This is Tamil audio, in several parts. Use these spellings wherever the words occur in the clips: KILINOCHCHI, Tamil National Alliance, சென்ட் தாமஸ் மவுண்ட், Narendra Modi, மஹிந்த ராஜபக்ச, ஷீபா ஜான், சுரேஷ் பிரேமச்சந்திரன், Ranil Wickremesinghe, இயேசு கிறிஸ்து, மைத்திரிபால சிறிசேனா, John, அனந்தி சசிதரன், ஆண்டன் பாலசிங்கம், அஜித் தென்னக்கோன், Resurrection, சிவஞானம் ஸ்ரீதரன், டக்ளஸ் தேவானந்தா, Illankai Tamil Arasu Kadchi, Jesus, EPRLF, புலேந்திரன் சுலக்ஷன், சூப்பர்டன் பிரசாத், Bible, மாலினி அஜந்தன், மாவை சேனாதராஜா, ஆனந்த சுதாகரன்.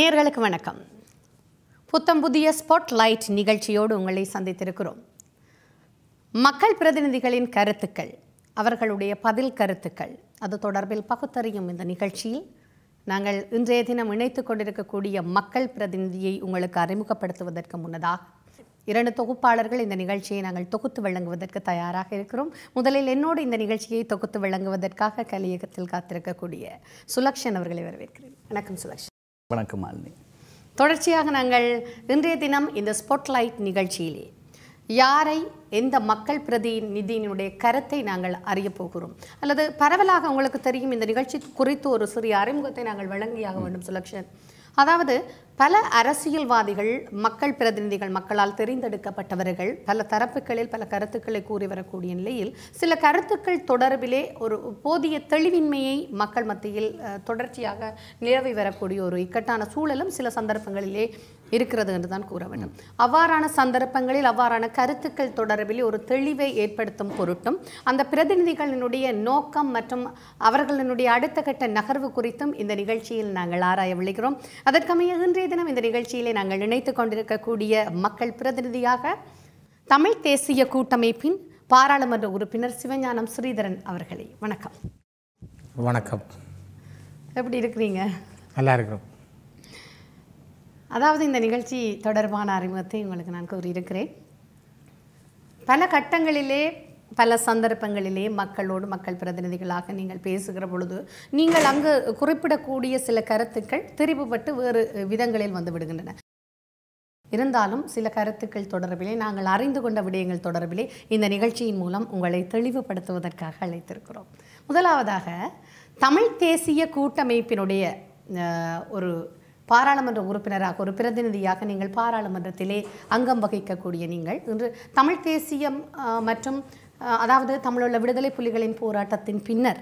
நேயர்களுக்கு வணக்கம். புத்தம் புதிய ஸ்பாட்லைட் நிகழ்ச்சியோடு உங்களை சந்தித்திருக்கிறோம். மக்கள் பிரதிநிதிகளின் கருத்துக்கள், அவர்களுடைய பதில் கருத்துக்கள், அது தொடர்பில் பகுத்தறியும் இந்த நிகழ்ச்சியில் நாங்கள் இன்றைய தினம் இணைத்துக் கொண்டிருக்கக்கூடிய மக்கள் பிரதிநிதியை உங்களுக்கு அறிமுகப்படுத்துவதற்கு முன்னதாக இரண்டு தொகுப்பாளர்கள் இந்த நிகழ்ச்சியை நாங்கள் தொகுத்து வழங்குவதற்கு தயாராக இருக்கிறோம். முதலில் என்னோடு இந்த நிகழ்ச்சியை தொகுத்து வழங்குவதற்காக கலியகத்தில் காத்திருக்கக்கூடிய சுலக்ஷன் அவர்களை வரவேற்கிறேன். வணக்கம் சுலக்ஷன். வணக்கம் மாலினி. தொடர்ச்சியாக நாங்கள் இன்றைய தினம் இந்த ஸ்பாட்லைட் நிகழ்ச்சியிலே யாரை எந்த மக்கள் பிரதிநிதியினுடைய கருத்தை நாங்கள் அறிய போகிறோம், அல்லது பரவலாக உங்களுக்கு தெரியும் இந்த நிகழ்ச்சி குறித்து ஒரு சிறிய அறிமுகத்தை நாங்கள் வழங்கியாக வேண்டும் சுலக்ஷன். அதாவது பல அரசியல்வாதிகள், மக்கள் பிரதிநிதிகள், மக்களால் தெரிந்தெடுக்கப்பட்டவர்கள் பல தரப்புகளில் பல கருத்துக்களை கூறி வரக்கூடிய நிலையில் சில கருத்துக்கள் தொடர்பிலே ஒரு போதிய தெளிவின்மையை மக்கள் மத்தியில் தொடர்ச்சியாக நிலவி வரக்கூடிய ஒரு இக்கட்டான சூழலும் சில சந்தர்ப்பங்களிலே இருக்கிறது என்று தான் கூற வேண்டும். அவ்வாறான சந்தர்ப்பங்களில் அவ்வாறான கருத்துக்கள் தொடர்பிலே ஒரு தெளிவை ஏற்படுத்தும் பொருட்டும் அந்த பிரதிநிதிகளினுடைய நோக்கம் மற்றும் அவர்களினுடைய அடுத்த கட்ட நகர்வு குறித்தும் இந்த நிகழ்ச்சியில் நாங்கள் ஆராய விளைகிறோம். அதற்கமைய இன்றைய தினம் இந்த நிகழ்ச்சியிலே நாங்கள் இணைத்து கொண்டிருக்கக்கூடிய மக்கள் பிரதிநிதியாக தமிழ் தேசிய கூட்டமைப்பின் பாராளுமன்ற உறுப்பினர் சிவஞானம் ஸ்ரீதரன் அவர்களே வணக்கம். வணக்கம். எப்படி இருக்கிறீங்க? நல்லா இருக்கிறோம். அதாவது இந்த நிகழ்ச்சி தொடர்பான அறிமுகத்தை உங்களுக்கு நான் கூறியிருக்கிறேன். பல கட்டங்களிலே பல சந்தர்ப்பங்களிலே மக்களோடு மக்கள் பிரதிநிதிகளாக நீங்கள் பேசுகிற பொழுது நீங்கள் அங்கு குறிப்பிடக்கூடிய சில கருத்துக்கள் திரிவுபட்டு வேறு விதங்களில் வந்து விடுகின்றன. இருந்தாலும் சில கருத்துக்கள் தொடர்பிலே நாங்கள் அறிந்து கொண்ட விடயங்கள் தொடர்பிலே இந்த நிகழ்ச்சியின் மூலம் உங்களை தெளிவுபடுத்துவதற்காக அழைத்திருக்கிறோம். முதலாவதாக தமிழ் தேசிய கூட்டமைப்பினுடைய ஒரு பாராளுமன்ற உறுப்பினராக ஒரு பிரதிநிதியாக நீங்கள் பாராளுமன்றத்திலே அங்கம் வகிக்கக்கூடிய நீங்கள் இன்று தமிழ் தேசியம் மற்றும் அதாவது தமிழுள்ள விடுதலை புலிகளின் போராட்டத்தின் பின்னர்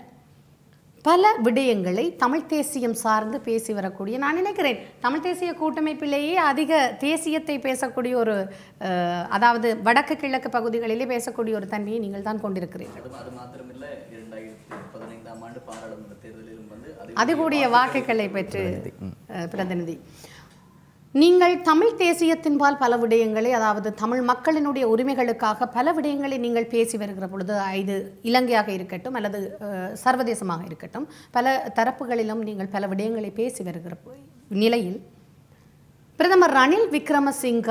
பல விடயங்களை தமிழ் தேசியம் சார்ந்து பேசி வரக்கூடிய, நான் நினைக்கிறேன் தமிழ் தேசிய கூட்டமைப்பிலேயே அதிக தேசியத்தை பேசக்கூடிய ஒரு அதாவது வடக்கு கிழக்கு பகுதிகளிலே பேசக்கூடிய ஒரு தன்மையை நீங்கள் தான் கொண்டிருக்கிறீர்கள். அது மாத்திரமில்லை, 2015 ஆண்டு பாராளுமன்ற தேர்தலிலும் வந்து அதிகூடிய வாக்குகளை பெற்று பிரதிநிதி நீங்கள் தமிழ் தேசியத்தின்பால் பல விடயங்களை, அதாவது தமிழ் மக்களினுடைய உரிமைகளுக்காக பல விடயங்களை நீங்கள் பேசி வருகிற பொழுது இது இலங்கையாக இருக்கட்டும் அல்லது சர்வதேசமாக இருக்கட்டும் பல தரப்புகளிலும் நீங்கள் பல விடயங்களை பேசி வருகிற நிலையில் பிரதமர் ரணில் விக்ரமசிங்க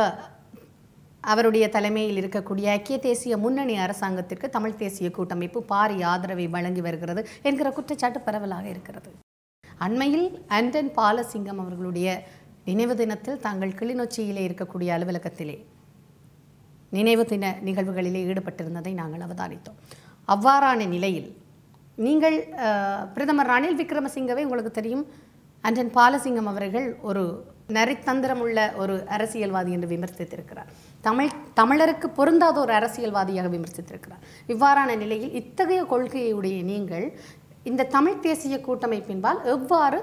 அவருடைய தலைமையில் இருக்கக்கூடிய ஐக்கிய தேசிய முன்னணி அரசாங்கத்திற்கு தமிழ் தேசிய கூட்டமைப்பு பாரிய ஆதரவை வழங்கி வருகிறது என்கிற குற்றச்சாட்டு பரவலாக இருக்கிறது. அண்மையில் ஆண்டன் பாலசிங்கம் அவர்களுடைய நினைவு தினத்தில் தாங்கள் கிளிநொச்சியிலே இருக்கக்கூடிய அலுவலகத்திலே நினைவு தின நிகழ்வுகளிலே ஈடுபட்டிருந்ததை நாங்கள் அவதானித்தோம். அவ்வாறான நிலையில் நீங்கள் பிரதமர் ரணில் விக்ரமசிங்கவை உங்களுக்கு தெரியும், ஆண்டன் பாலசிங்கம் அவர்கள் ஒரு நரித்தந்திரமுள்ள ஒரு அரசியல்வாதி என்று விமர்சித்திருக்கிறார், தமிழருக்கு பொருந்தாத ஒரு அரசியல்வாதியாக விமர்சித்திருக்கிறார். இவ்வாறான நிலையில் இத்தகைய கொள்கையுடைய நீங்கள் இந்த தமிழ் தேசிய கூட்டமைப்பின்பால் எவ்வாறு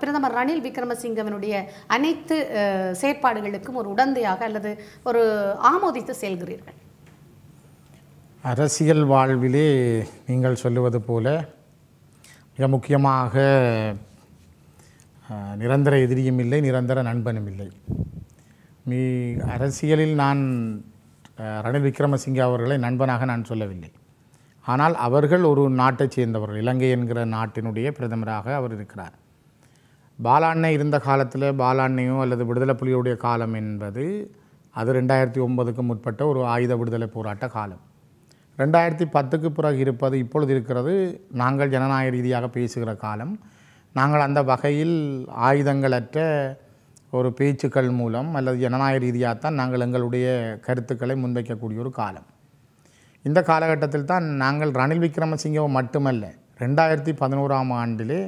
பிரதமர் ரணில் விக்ரமசிங்கவினுடைய அனைத்து செயற்பாடுகளுக்கும் ஒரு உடந்தையாக அல்லது ஒரு ஆமோதித்து செல்கிறீர்கள்? அரசியல் வாழ்விலே நீங்கள் சொல்லுவது போல மிக முக்கியமாக நிரந்தர எதிரியும் இல்லை, நிரந்தர நண்பனும் இல்லை. அரசியலில் நான் ரணில் விக்ரமசிங்கே அவர்களை நண்பனாக நான் சொல்லவில்லை. ஆனால் அவர்கள் ஒரு நாட்டை சேர்ந்தவர்கள், இலங்கை என்கிற நாட்டினுடைய பிரதமராக அவர் இருக்கிறார். பாலாண்ணை இருந்த காலத்தில், பாலாண்ணையோ அல்லது விடுதலை புலியுடைய காலம் என்பது அது 2009க்கு முற்பட்ட ஒரு ஆயுத விடுதலை போராட்ட காலம். 2010க்கு பிறகு இருப்பது இப்பொழுது இருக்கிறது நாங்கள் ஜனநாயக ரீதியாக பேசுகிற காலம். நாங்கள் அந்த வகையில் ஆயுதங்களற்ற ஒரு பேச்சுக்கள் மூலம் அல்லது ஜனநாயக ரீதியாகத்தான் நாங்கள் எங்களுடைய கருத்துக்களை முன்வைக்கக்கூடிய ஒரு காலம். இந்த காலகட்டத்தில் தான் நாங்கள் ரணில் விக்ரமசிங்கே மட்டுமல்ல, 2011ஆம் ஆண்டிலே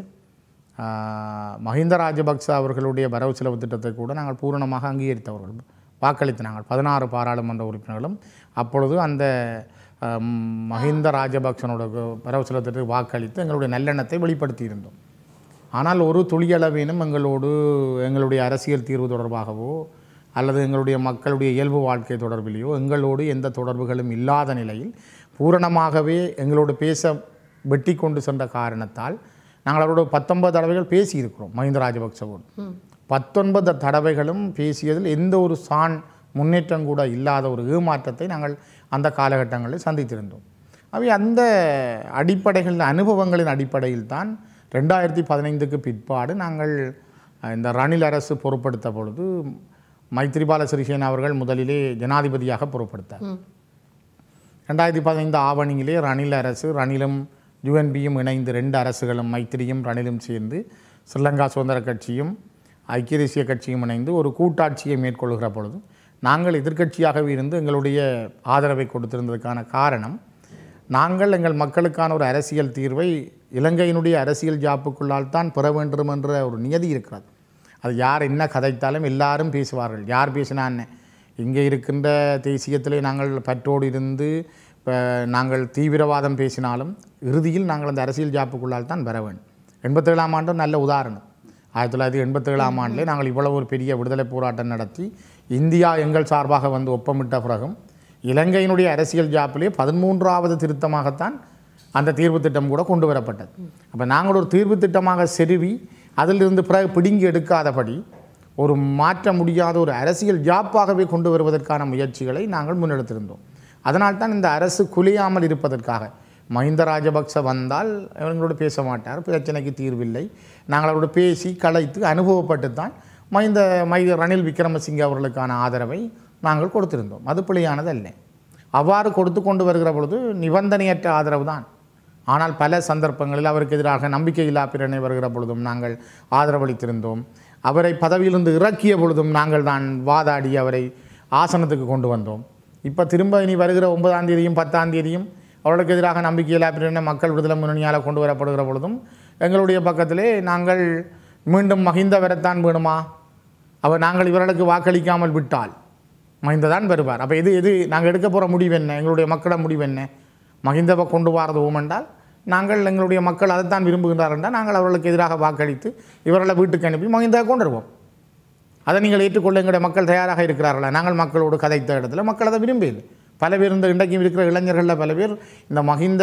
மஹிந்த ராஜபக்ச அவர்களுடைய வரவு செலவு திட்டத்தை கூட நாங்கள் பூரணமாக அங்கீகரித்தவர்கள், வாக்களித்து நாங்கள் 16 பாராளுமன்ற உறுப்பினர்களும் அப்பொழுது அந்த மஹிந்த ராஜபக்சனோட வரவு செலவு திட்டத்தை வாக்களித்து எங்களுடைய நல்லெண்ணத்தை வெளிப்படுத்தியிருந்தோம். ஆனால் ஒரு துளியளவேனும் எங்களுடைய அரசியல் தீர்வு தொடர்பாகவோ அல்லது எங்களுடைய மக்களுடைய இயல்பு வாழ்க்கை தொடர்பிலேயோ எங்களோடு எந்த தொடர்புகளும் இல்லாத நிலையில் பூரணமாகவே எங்களோடு பேச வெட்டி கொண்டு சென்ற காரணத்தால் நாங்கள் அவரோட 19 தடவைகள் பேசியிருக்கிறோம். மஹிந்த ராஜபக்சவோடு 19 தடவைகளும் பேசியதில் எந்த ஒரு சான் முன்னேற்றம் கூட இல்லாத ஒரு ஏமாற்றத்தை நாங்கள் அந்த காலகட்டங்களில் சந்தித்திருந்தோம். அவை அந்த அடிப்படைகளின் அனுபவங்களின் அடிப்படையில் தான் 2015க்கு பிற்பாடு நாங்கள் இந்த ரணில் அரசு பொறுப்படுத்த பொழுது மைத்திரிபால சிறிசேனா அவர்கள் முதலிலே ஜனாதிபதியாக பொறுப்படுத்தார். 2015 ஆவணியிலே ரணில் அரசு ரணிலும் யுஎன்பியும் இணைந்து 2 அரசுகளும் மைத்திரியும் ரணிலும் சேர்ந்து ஸ்ரீலங்கா சுதந்திர கட்சியும் ஐக்கிய தேசிய கட்சியும் இணைந்து ஒரு கூட்டாட்சியை மேற்கொள்கிற பொழுது நாங்கள் எதிர்க்கட்சியாகவே இருந்து எங்களுடைய ஆதரவை கொடுத்திருந்ததற்கான காரணம் நாங்கள் எங்கள் மக்களுக்கான ஒரு அரசியல் தீர்வை இலங்கையினுடைய அரசியல் ஜாப்புக்குள்ளால் தான் பெற வேண்டும் என்ற ஒரு நியதி இருக்கிறது. அது யார் என்ன கதைத்தாலும் எல்லாரும் பேசுவார்கள். யார் பேசினான்னு இங்கே இருக்கின்ற தேசியத்திலே நாங்கள் பற்றோடு இருந்து நாங்கள் தீவிரவாதம் பேசினாலும் இறுதியில் நாங்கள் அந்த அரசியல் ஜாப்புக்குள்ளால் தான் பெற வேண்டும். 87ஆம் ஆண்டும் நல்ல உதாரணம். 1987ஆம் ஆண்டிலே நாங்கள் இவ்வளவு ஒரு பெரிய விடுதலை போராட்டம் நடத்தி இந்தியா எங்கள் சார்பாக வந்து ஒப்பமிட்ட பிறகும் இலங்கையினுடைய அரசியல் ஜாப்பிலே 13வது திருத்தமாகத்தான் அந்த தீர்வு திட்டம் கூட கொண்டு வரப்பட்டது. அப்போ நாங்கள் ஒரு தீர்வு திட்டமாக செருவி அதிலிருந்து பிறகு பிடுங்கி எடுக்காதபடி ஒரு மாற்ற முடியாத ஒரு அரசியல் ஜாப்பாகவே கொண்டு வருவதற்கான முயற்சிகளை நாங்கள் முன்னெடுத்திருந்தோம். அதனால்தான் இந்த அரசு குலையாமல் இருப்பதற்காக மஹிந்த ராஜபக்ச வந்தால் அவங்களோட பேச மாட்டார், பிரச்சனைக்கு தீர்வில்லை, நாங்கள் அவரோட பேசி கலைத்து அனுபவப்பட்டு தான் ரணில் விக்ரமசிங்கே அவர்களுக்கான ஆதரவை நாங்கள் கொடுத்திருந்தோம். அது பிழையானது அல்ல. அவ்வாறு கொடுத்து கொண்டு வருகிற பொழுது நிபந்தனையற்ற ஆதரவு தான். ஆனால் பல சந்தர்ப்பங்களில் அவருக்கு எதிராக நம்பிக்கையில்லா பிரேரணை வருகிற பொழுதும் நாங்கள் ஆதரவளித்திருந்தோம். அவரை பதவியிலிருந்து இறக்கிய பொழுதும் நாங்கள் தான் வாதாடி அவரை ஆசனத்துக்கு கொண்டு வந்தோம். இப்போ திரும்ப இனி வருகிற 9ஆம் தேதியும் 10ஆம் தேதியும் அவர்களுக்கு எதிராக நம்பிக்கையில்லா பிரேரணை மக்கள் விடுதலை முன்னணியால் கொண்டு வரப்படுகிற பொழுதும் எங்களுடைய பக்கத்திலே நாங்கள் மீண்டும் மஹிந்த வரத்தான் வேணுமா? அவர் நாங்கள் இவர்களுக்கு வாக்களிக்காமல் விட்டால் மஹிந்த தான் வருவார். அப்போ எது நாங்கள் எடுக்க போகிற முடிவு என்ன? எங்களுடைய மக்களோட முடிவு என்ன? மஹிந்தவை கொண்டு வாரதுவோம் என்றால் நாங்கள் எங்களுடைய மக்கள் அதைத்தான் விரும்புகின்றார் என்றால் நாங்கள் அவர்களுக்கு எதிராக வாக்களித்து இவர்களை வீட்டுக்கு அனுப்பி மஹிந்தாவை கொண்டு வருவோம். அதை நீங்கள் ஏற்றுக்கொள்ள எங்களுடைய மக்கள் தயாராக இருக்கிறார்களா? நாங்கள் மக்களோடு கதைத்த இடத்துல மக்கள் அதை விரும்பியது. பல பேர் இந்த இன்றைக்கும் இருக்கிற இளைஞர்களில் பல பேர் இந்த மஹிந்த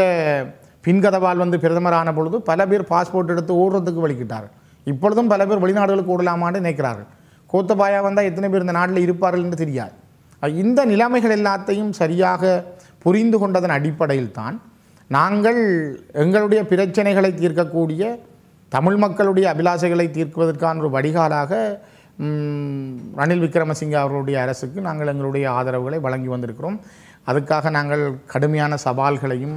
பின்கதவால் வந்து பிரதமரான பொழுது பல பேர் பாஸ்போர்ட் எடுத்து ஓடுறதுக்கு வழிக்கிட்டார்கள். இப்பொழுதும் பல பேர் வெளிநாடுகளுக்கு ஓடலாமான்னு நினைக்கிறார்கள். கோத்தபாயா வந்தால் எத்தனை பேர் இந்த நாட்டில் இருப்பார்கள் என்று தெரியாது. இந்த நிலைமைகள் எல்லாத்தையும் சரியாக புரிந்து கொண்டதன் அடிப்படையில் தான் நாங்கள் எங்களுடைய பிரச்சனைகளை தீர்க்கக்கூடிய தமிழ் மக்களுடைய அபிலாஷைகளை தீர்க்குவதற்கான ஒரு வடிகாலாக ரணில் விக்ரமசிங்கே அவர்களுடைய அரசுக்கு நாங்கள் எங்களுடைய ஆதரவுகளை வழங்கி வந்திருக்கிறோம். அதுக்காக நாங்கள் கடுமையான சவால்களையும்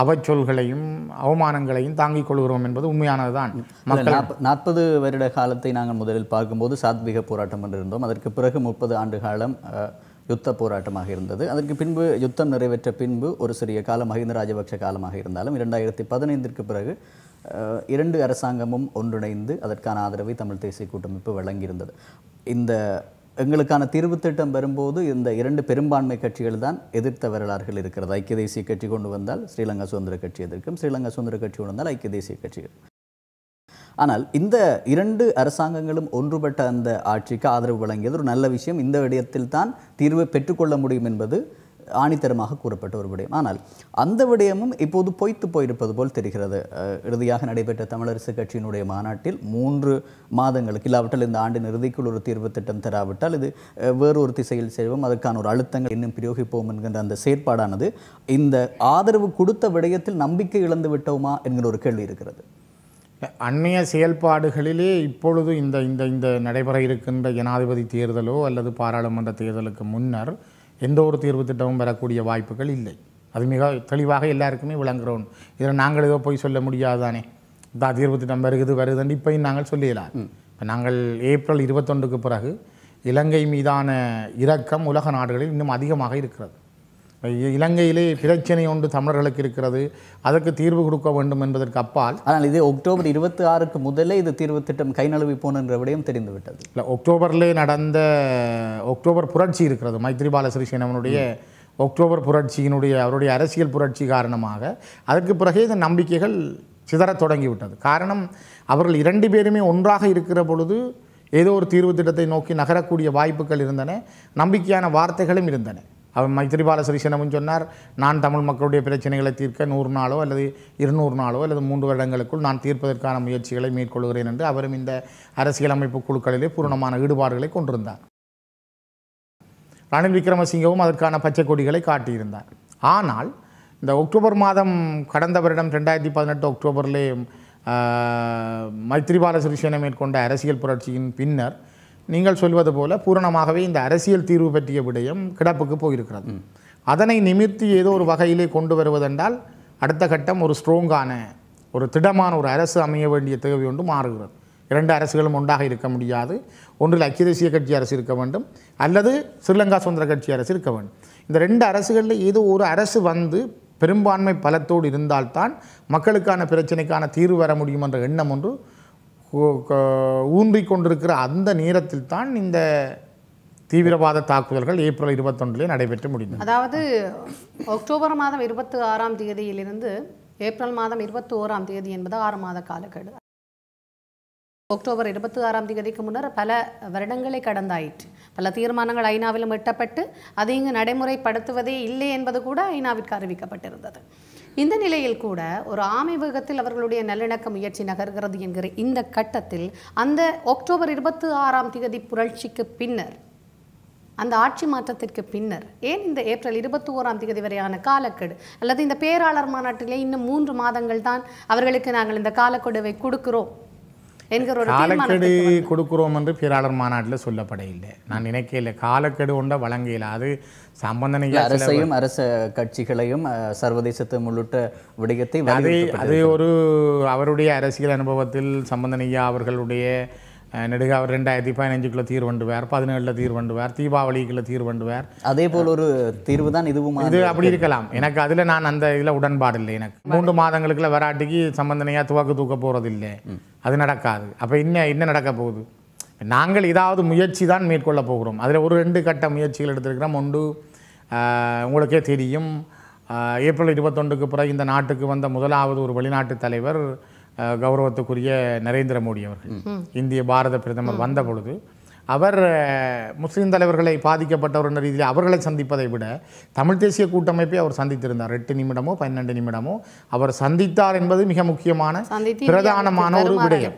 அவச்சொல்களையும் அவமானங்களையும் தாங்கிக் கொள்கிறோம் என்பது உண்மையானது தான். மக்கள் 40 வருட காலத்தை நாங்கள் முதலில் பார்க்கும்போது சாத்விக போராட்டம் என்றிருந்தோம். அதற்கு பிறகு 30 ஆண்டு காலம் யுத்த போராட்டமாக இருந்தது. அதற்கு பின்பு யுத்தம் நிறைவேற்ற பின்பு ஒரு சிறிய காலம் மஹிந்த ராஜபக்ஷ காலமாக இருந்தாலும் 2015ற்கு பிறகு 2 அரசாங்கமும் ஒன்றிணைந்து அதற்கான ஆதரவை தமிழ் தேசிய கூட்டமைப்பு வழங்கியிருந்தது. இந்த எங்களுக்கான தீர்வு திட்டம் வரும்போது இந்த 2 பெரும்பான்மை கட்சிகள் தான் எதிர்த்த வரலாறுகள் இருக்கிறது. ஐக்கிய தேசிய கட்சி கொண்டு வந்தால் ஸ்ரீலங்கா சுதந்திர கட்சி எதிர்க்கும், ஸ்ரீலங்கா சுதந்திர கட்சி கொண்டு வந்தால் ஐக்கிய தேசிய கட்சிகள். ஆனால் இந்த 2 அரசாங்கங்களும் ஒன்றுபட்ட அந்த ஆட்சிக்கு ஆதரவு வழங்கியது ஒரு நல்ல விஷயம். இந்த விடயத்தில் தான் தீர்வை பெற்றுக்கொள்ள முடியும் என்பது ஆணித்தரமாக கூறப்பட்ட ஒரு விடயம். ஆனால் அந்த விடயமும் இப்போது பொய்த்து போயிருப்பது போல் தெரிகிறது. இறுதியாக நடைபெற்ற தமிழரசு கட்சியினுடைய மாநாட்டில் 3 மாதங்களுக்கு இல்லாவிட்டால் இந்த ஆண்டின் இறுதிக்குள் ஒரு தீர்வு திட்டம் தராவிட்டால் இது வேறொரு திசையில் செய்வோம், அதற்கான ஒரு அழுத்தங்கள் இன்னும் பிரயோகிப்போம் என்கின்ற அந்த செயற்பாடானது இந்த ஆதரவு கொடுத்த விடயத்தில் நம்பிக்கை இழந்து விட்டோமா என்கிற ஒரு கேள்வி இருக்கிறது. அண்மைய செயல்பாடுகளிலே இப்பொழுது இந்த இந்த இந்த நடைபெற இருக்கின்ற ஜனாதிபதி தேர்தலோ அல்லது பாராளுமன்ற தேர்தலுக்கு முன்னர் எந்த ஒரு தீர்வு திட்டமும் வரக்கூடிய வாய்ப்புகள் இல்லை. அது மிக தெளிவாக எல்லாருக்குமே விளங்குறோம். இதில் நாங்கள் ஏதோ போய் சொல்ல முடியாது தானே. இந்த தீர்வு திட்டம் வருதுன்னு இப்பையும் நாங்கள் சொல்லிடலாம். இப்போ நாங்கள் ஏப்ரல் 21க்கு பிறகு இலங்கை மீதான இரக்கம் உலக நாடுகளில் இன்னும் அதிகமாக இருக்கிறது. இலங்கையிலே பிரச்சனை ஒன்று தமிழர்களுக்கு இருக்கிறது, அதற்கு தீர்வு கொடுக்க வேண்டும் என்பதற்கு அப்பால். ஆனால் இது அக்டோபர் 26க்கு முதலே இது தீர்வு திட்டம் கை நழுவி போன்ற விடயம் தெரிந்துவிட்டது. இல்லை, அக்டோபரில் நடந்த அக்டோபர் புரட்சி இருக்கிறது. மைத்திரிபால சிறிசேனாவுடைய அக்டோபர் புரட்சியினுடைய அவருடைய அரசியல் புரட்சி காரணமாக அதற்கு பிறகே இந்த நம்பிக்கைகள் சிதறத் தொடங்கிவிட்டது. காரணம், அவர்கள் 2 பேருமே ஒன்றாக இருக்கிற பொழுது ஏதோ ஒரு தீர்வு திட்டத்தை நோக்கி நகரக்கூடிய வாய்ப்புகள் இருந்தன, நம்பிக்கையான வார்த்தைகளும் இருந்தன. அவர் மைத்திரிபால சிறிசேனவும் சொன்னார், நான் தமிழ் மக்களுடைய பிரச்சனைகளை தீர்க்க 100 நாளோ அல்லது 200 நாளோ அல்லது 3 வருடங்களுக்குள் நான் தீர்ப்பதற்கான முயற்சிகளை மேற்கொள்கிறேன் என்று அவரும் இந்த அரசியலமைப்பு குழுக்களிலே பூரணமான ஈடுபாடுகளை கொண்டிருந்தார். ரணில் விக்ரமசிங்கவும் அதற்கான பச்சை கொடிகளை காட்டியிருந்தார். ஆனால் இந்த அக்டோபர் மாதம் கடந்த வருடம் 2018 அக்டோபரிலே மைத்திரிபால சிறிசேன மேற்கொண்ட அரசியல் புரட்சியின் பின்னர் நீங்கள் சொல்வது போல பூரணமாகவே இந்த அரசியல் தீர்வு பற்றிய விடயம் கிடப்புக்கு போயிருக்கிறது. அதனை நிமித்தி ஏதோ ஒரு வகையிலே கொண்டு வருவதென்றால் அடுத்த கட்டம் ஒரு ஸ்ட்ராங்கான ஒரு திடமான ஒரு அரசு அமைய வேண்டிய தேவை ஒன்று மாறுகிறது. 2 அரசுகளும் ஒன்றாக இருக்க முடியாது. ஒன்றில் ஐக்கிய தேசிய கட்சி அரசு இருக்க வேண்டும் அல்லது ஸ்ரீலங்கா சுதந்திர கட்சி அரசு இருக்க வேண்டும். இந்த 2 அரசுகளில் ஏதோ ஒரு அரசு வந்து பெரும்பான்மை பலத்தோடு இருந்தால்தான் மக்களுக்கான பிரச்சனைக்கான தீர்வு வர முடியும் என்ற எண்ணம் ஒன்று ஊன்றி கொண்டிருக்கிற அந்த நேரத்தில் தான் இந்த தீவிரவாத தாக்குதல்கள் ஏப்ரல் 21 நடைபெற்று முடிந்தது. அதாவது அக்டோபர் மாதம் 26ஆம் தேதியிலிருந்து ஏப்ரல் மாதம் 21ஆம் தேதி என்பது 6 மாத காலக்கெடு. அக்டோபர் 26ஆம் தேதிக்கு முன்னர் பல வருடங்களை கடந்தாயிற்று. பல தீர்மானங்கள் ஐநாவிலும் எட்டப்பட்டு அது இங்கு நடைமுறைப்படுத்துவதே இல்லை என்பது கூட ஐநாவிற்கு அறிவிக்கப்பட்டிருந்தது. இந்த நிலையில் கூட ஒரு ஆமை வேகத்தில் அவர்களுடைய நல்லிணக்க முயற்சி நகர்கிறது என்கிற இந்த கட்டத்தில் அந்த அக்டோபர் 26ஆம் தேதி புரட்சிக்கு பின்னர், அந்த ஆட்சி மாற்றத்திற்கு பின்னர் ஏன் இந்த ஏப்ரல் 21ஆம் தேதி வரையான காலக்கெடு அல்லது இந்த பேராளர் மாநாட்டிலே இன்னும் 3 மாதங்கள் தான் அவர்களுக்கு நாங்கள் இந்த காலக்கெடுவை கொடுக்கிறோம் என்கிற ஒரு காலக்கெடு கொடுக்குறோம் என்று பேராளர் மாநாட்டில் சொல்லப்பட இல்லை. நான் நினைக்கல காலக்கெடு ஒன்றை வழங்கல. அது சம்பந்தனைகள் அரசையும் அரச கட்சிகளையும் சர்வதேசத்தை உள்ளிட்ட விடயத்தை அது ஒரு அவருடைய அரசியல் அனுபவத்தில் சம்பந்தனையா அவர்களுடைய நெடுக அவர் 2015க்குள்ள தீர்வண்டுவார், 2017 தீர்வண்டுவார், தீபாவளிக்குள்ள தீர்வண்டுவார். அதே போல் ஒரு தீர்வு தான் இதுவும். இது அப்படி இருக்கலாம். எனக்கு அதில் நான் அந்த இதில் உடன்பாடு இல்லை. எனக்கு 3 மாதங்களுக்குள்ள வராட்டிக்கு சம்பந்தனையா தூக்க போகிறது இல்லை. அது நடக்காது. அப்போ என்ன நடக்க போகுது? நாங்கள் ஏதாவது முயற்சி தான் மேற்கொள்ள போகிறோம். அதில் ஒரு 2 கட்ட முயற்சிகள் எடுத்திருக்கிறோம். ஒன்று உங்களுக்கே தெரியும், ஏப்ரல் 21க்கு பிறகு இந்த நாட்டுக்கு வந்த முதலாவது ஒரு வெளிநாட்டு தலைவர் கௌரவத்துக்குரிய நரேந்திர மோடி அவர்கள் இந்திய பாரத பிரதமர் வந்த பொழுது அவர் முஸ்லீம் தலைவர்களை பாதிக்கப்பட்டவர் என்ற ரீதியில் அவர்களை சந்திப்பதை விட தமிழ் தேசிய கூட்டமைப்பை அவர் சந்தித்திருந்தார். 8 நிமிடமோ 12 நிமிடமோ அவர் சந்தித்தார் என்பது மிக முக்கியமான பிரதானமான ஒரு விடயம்.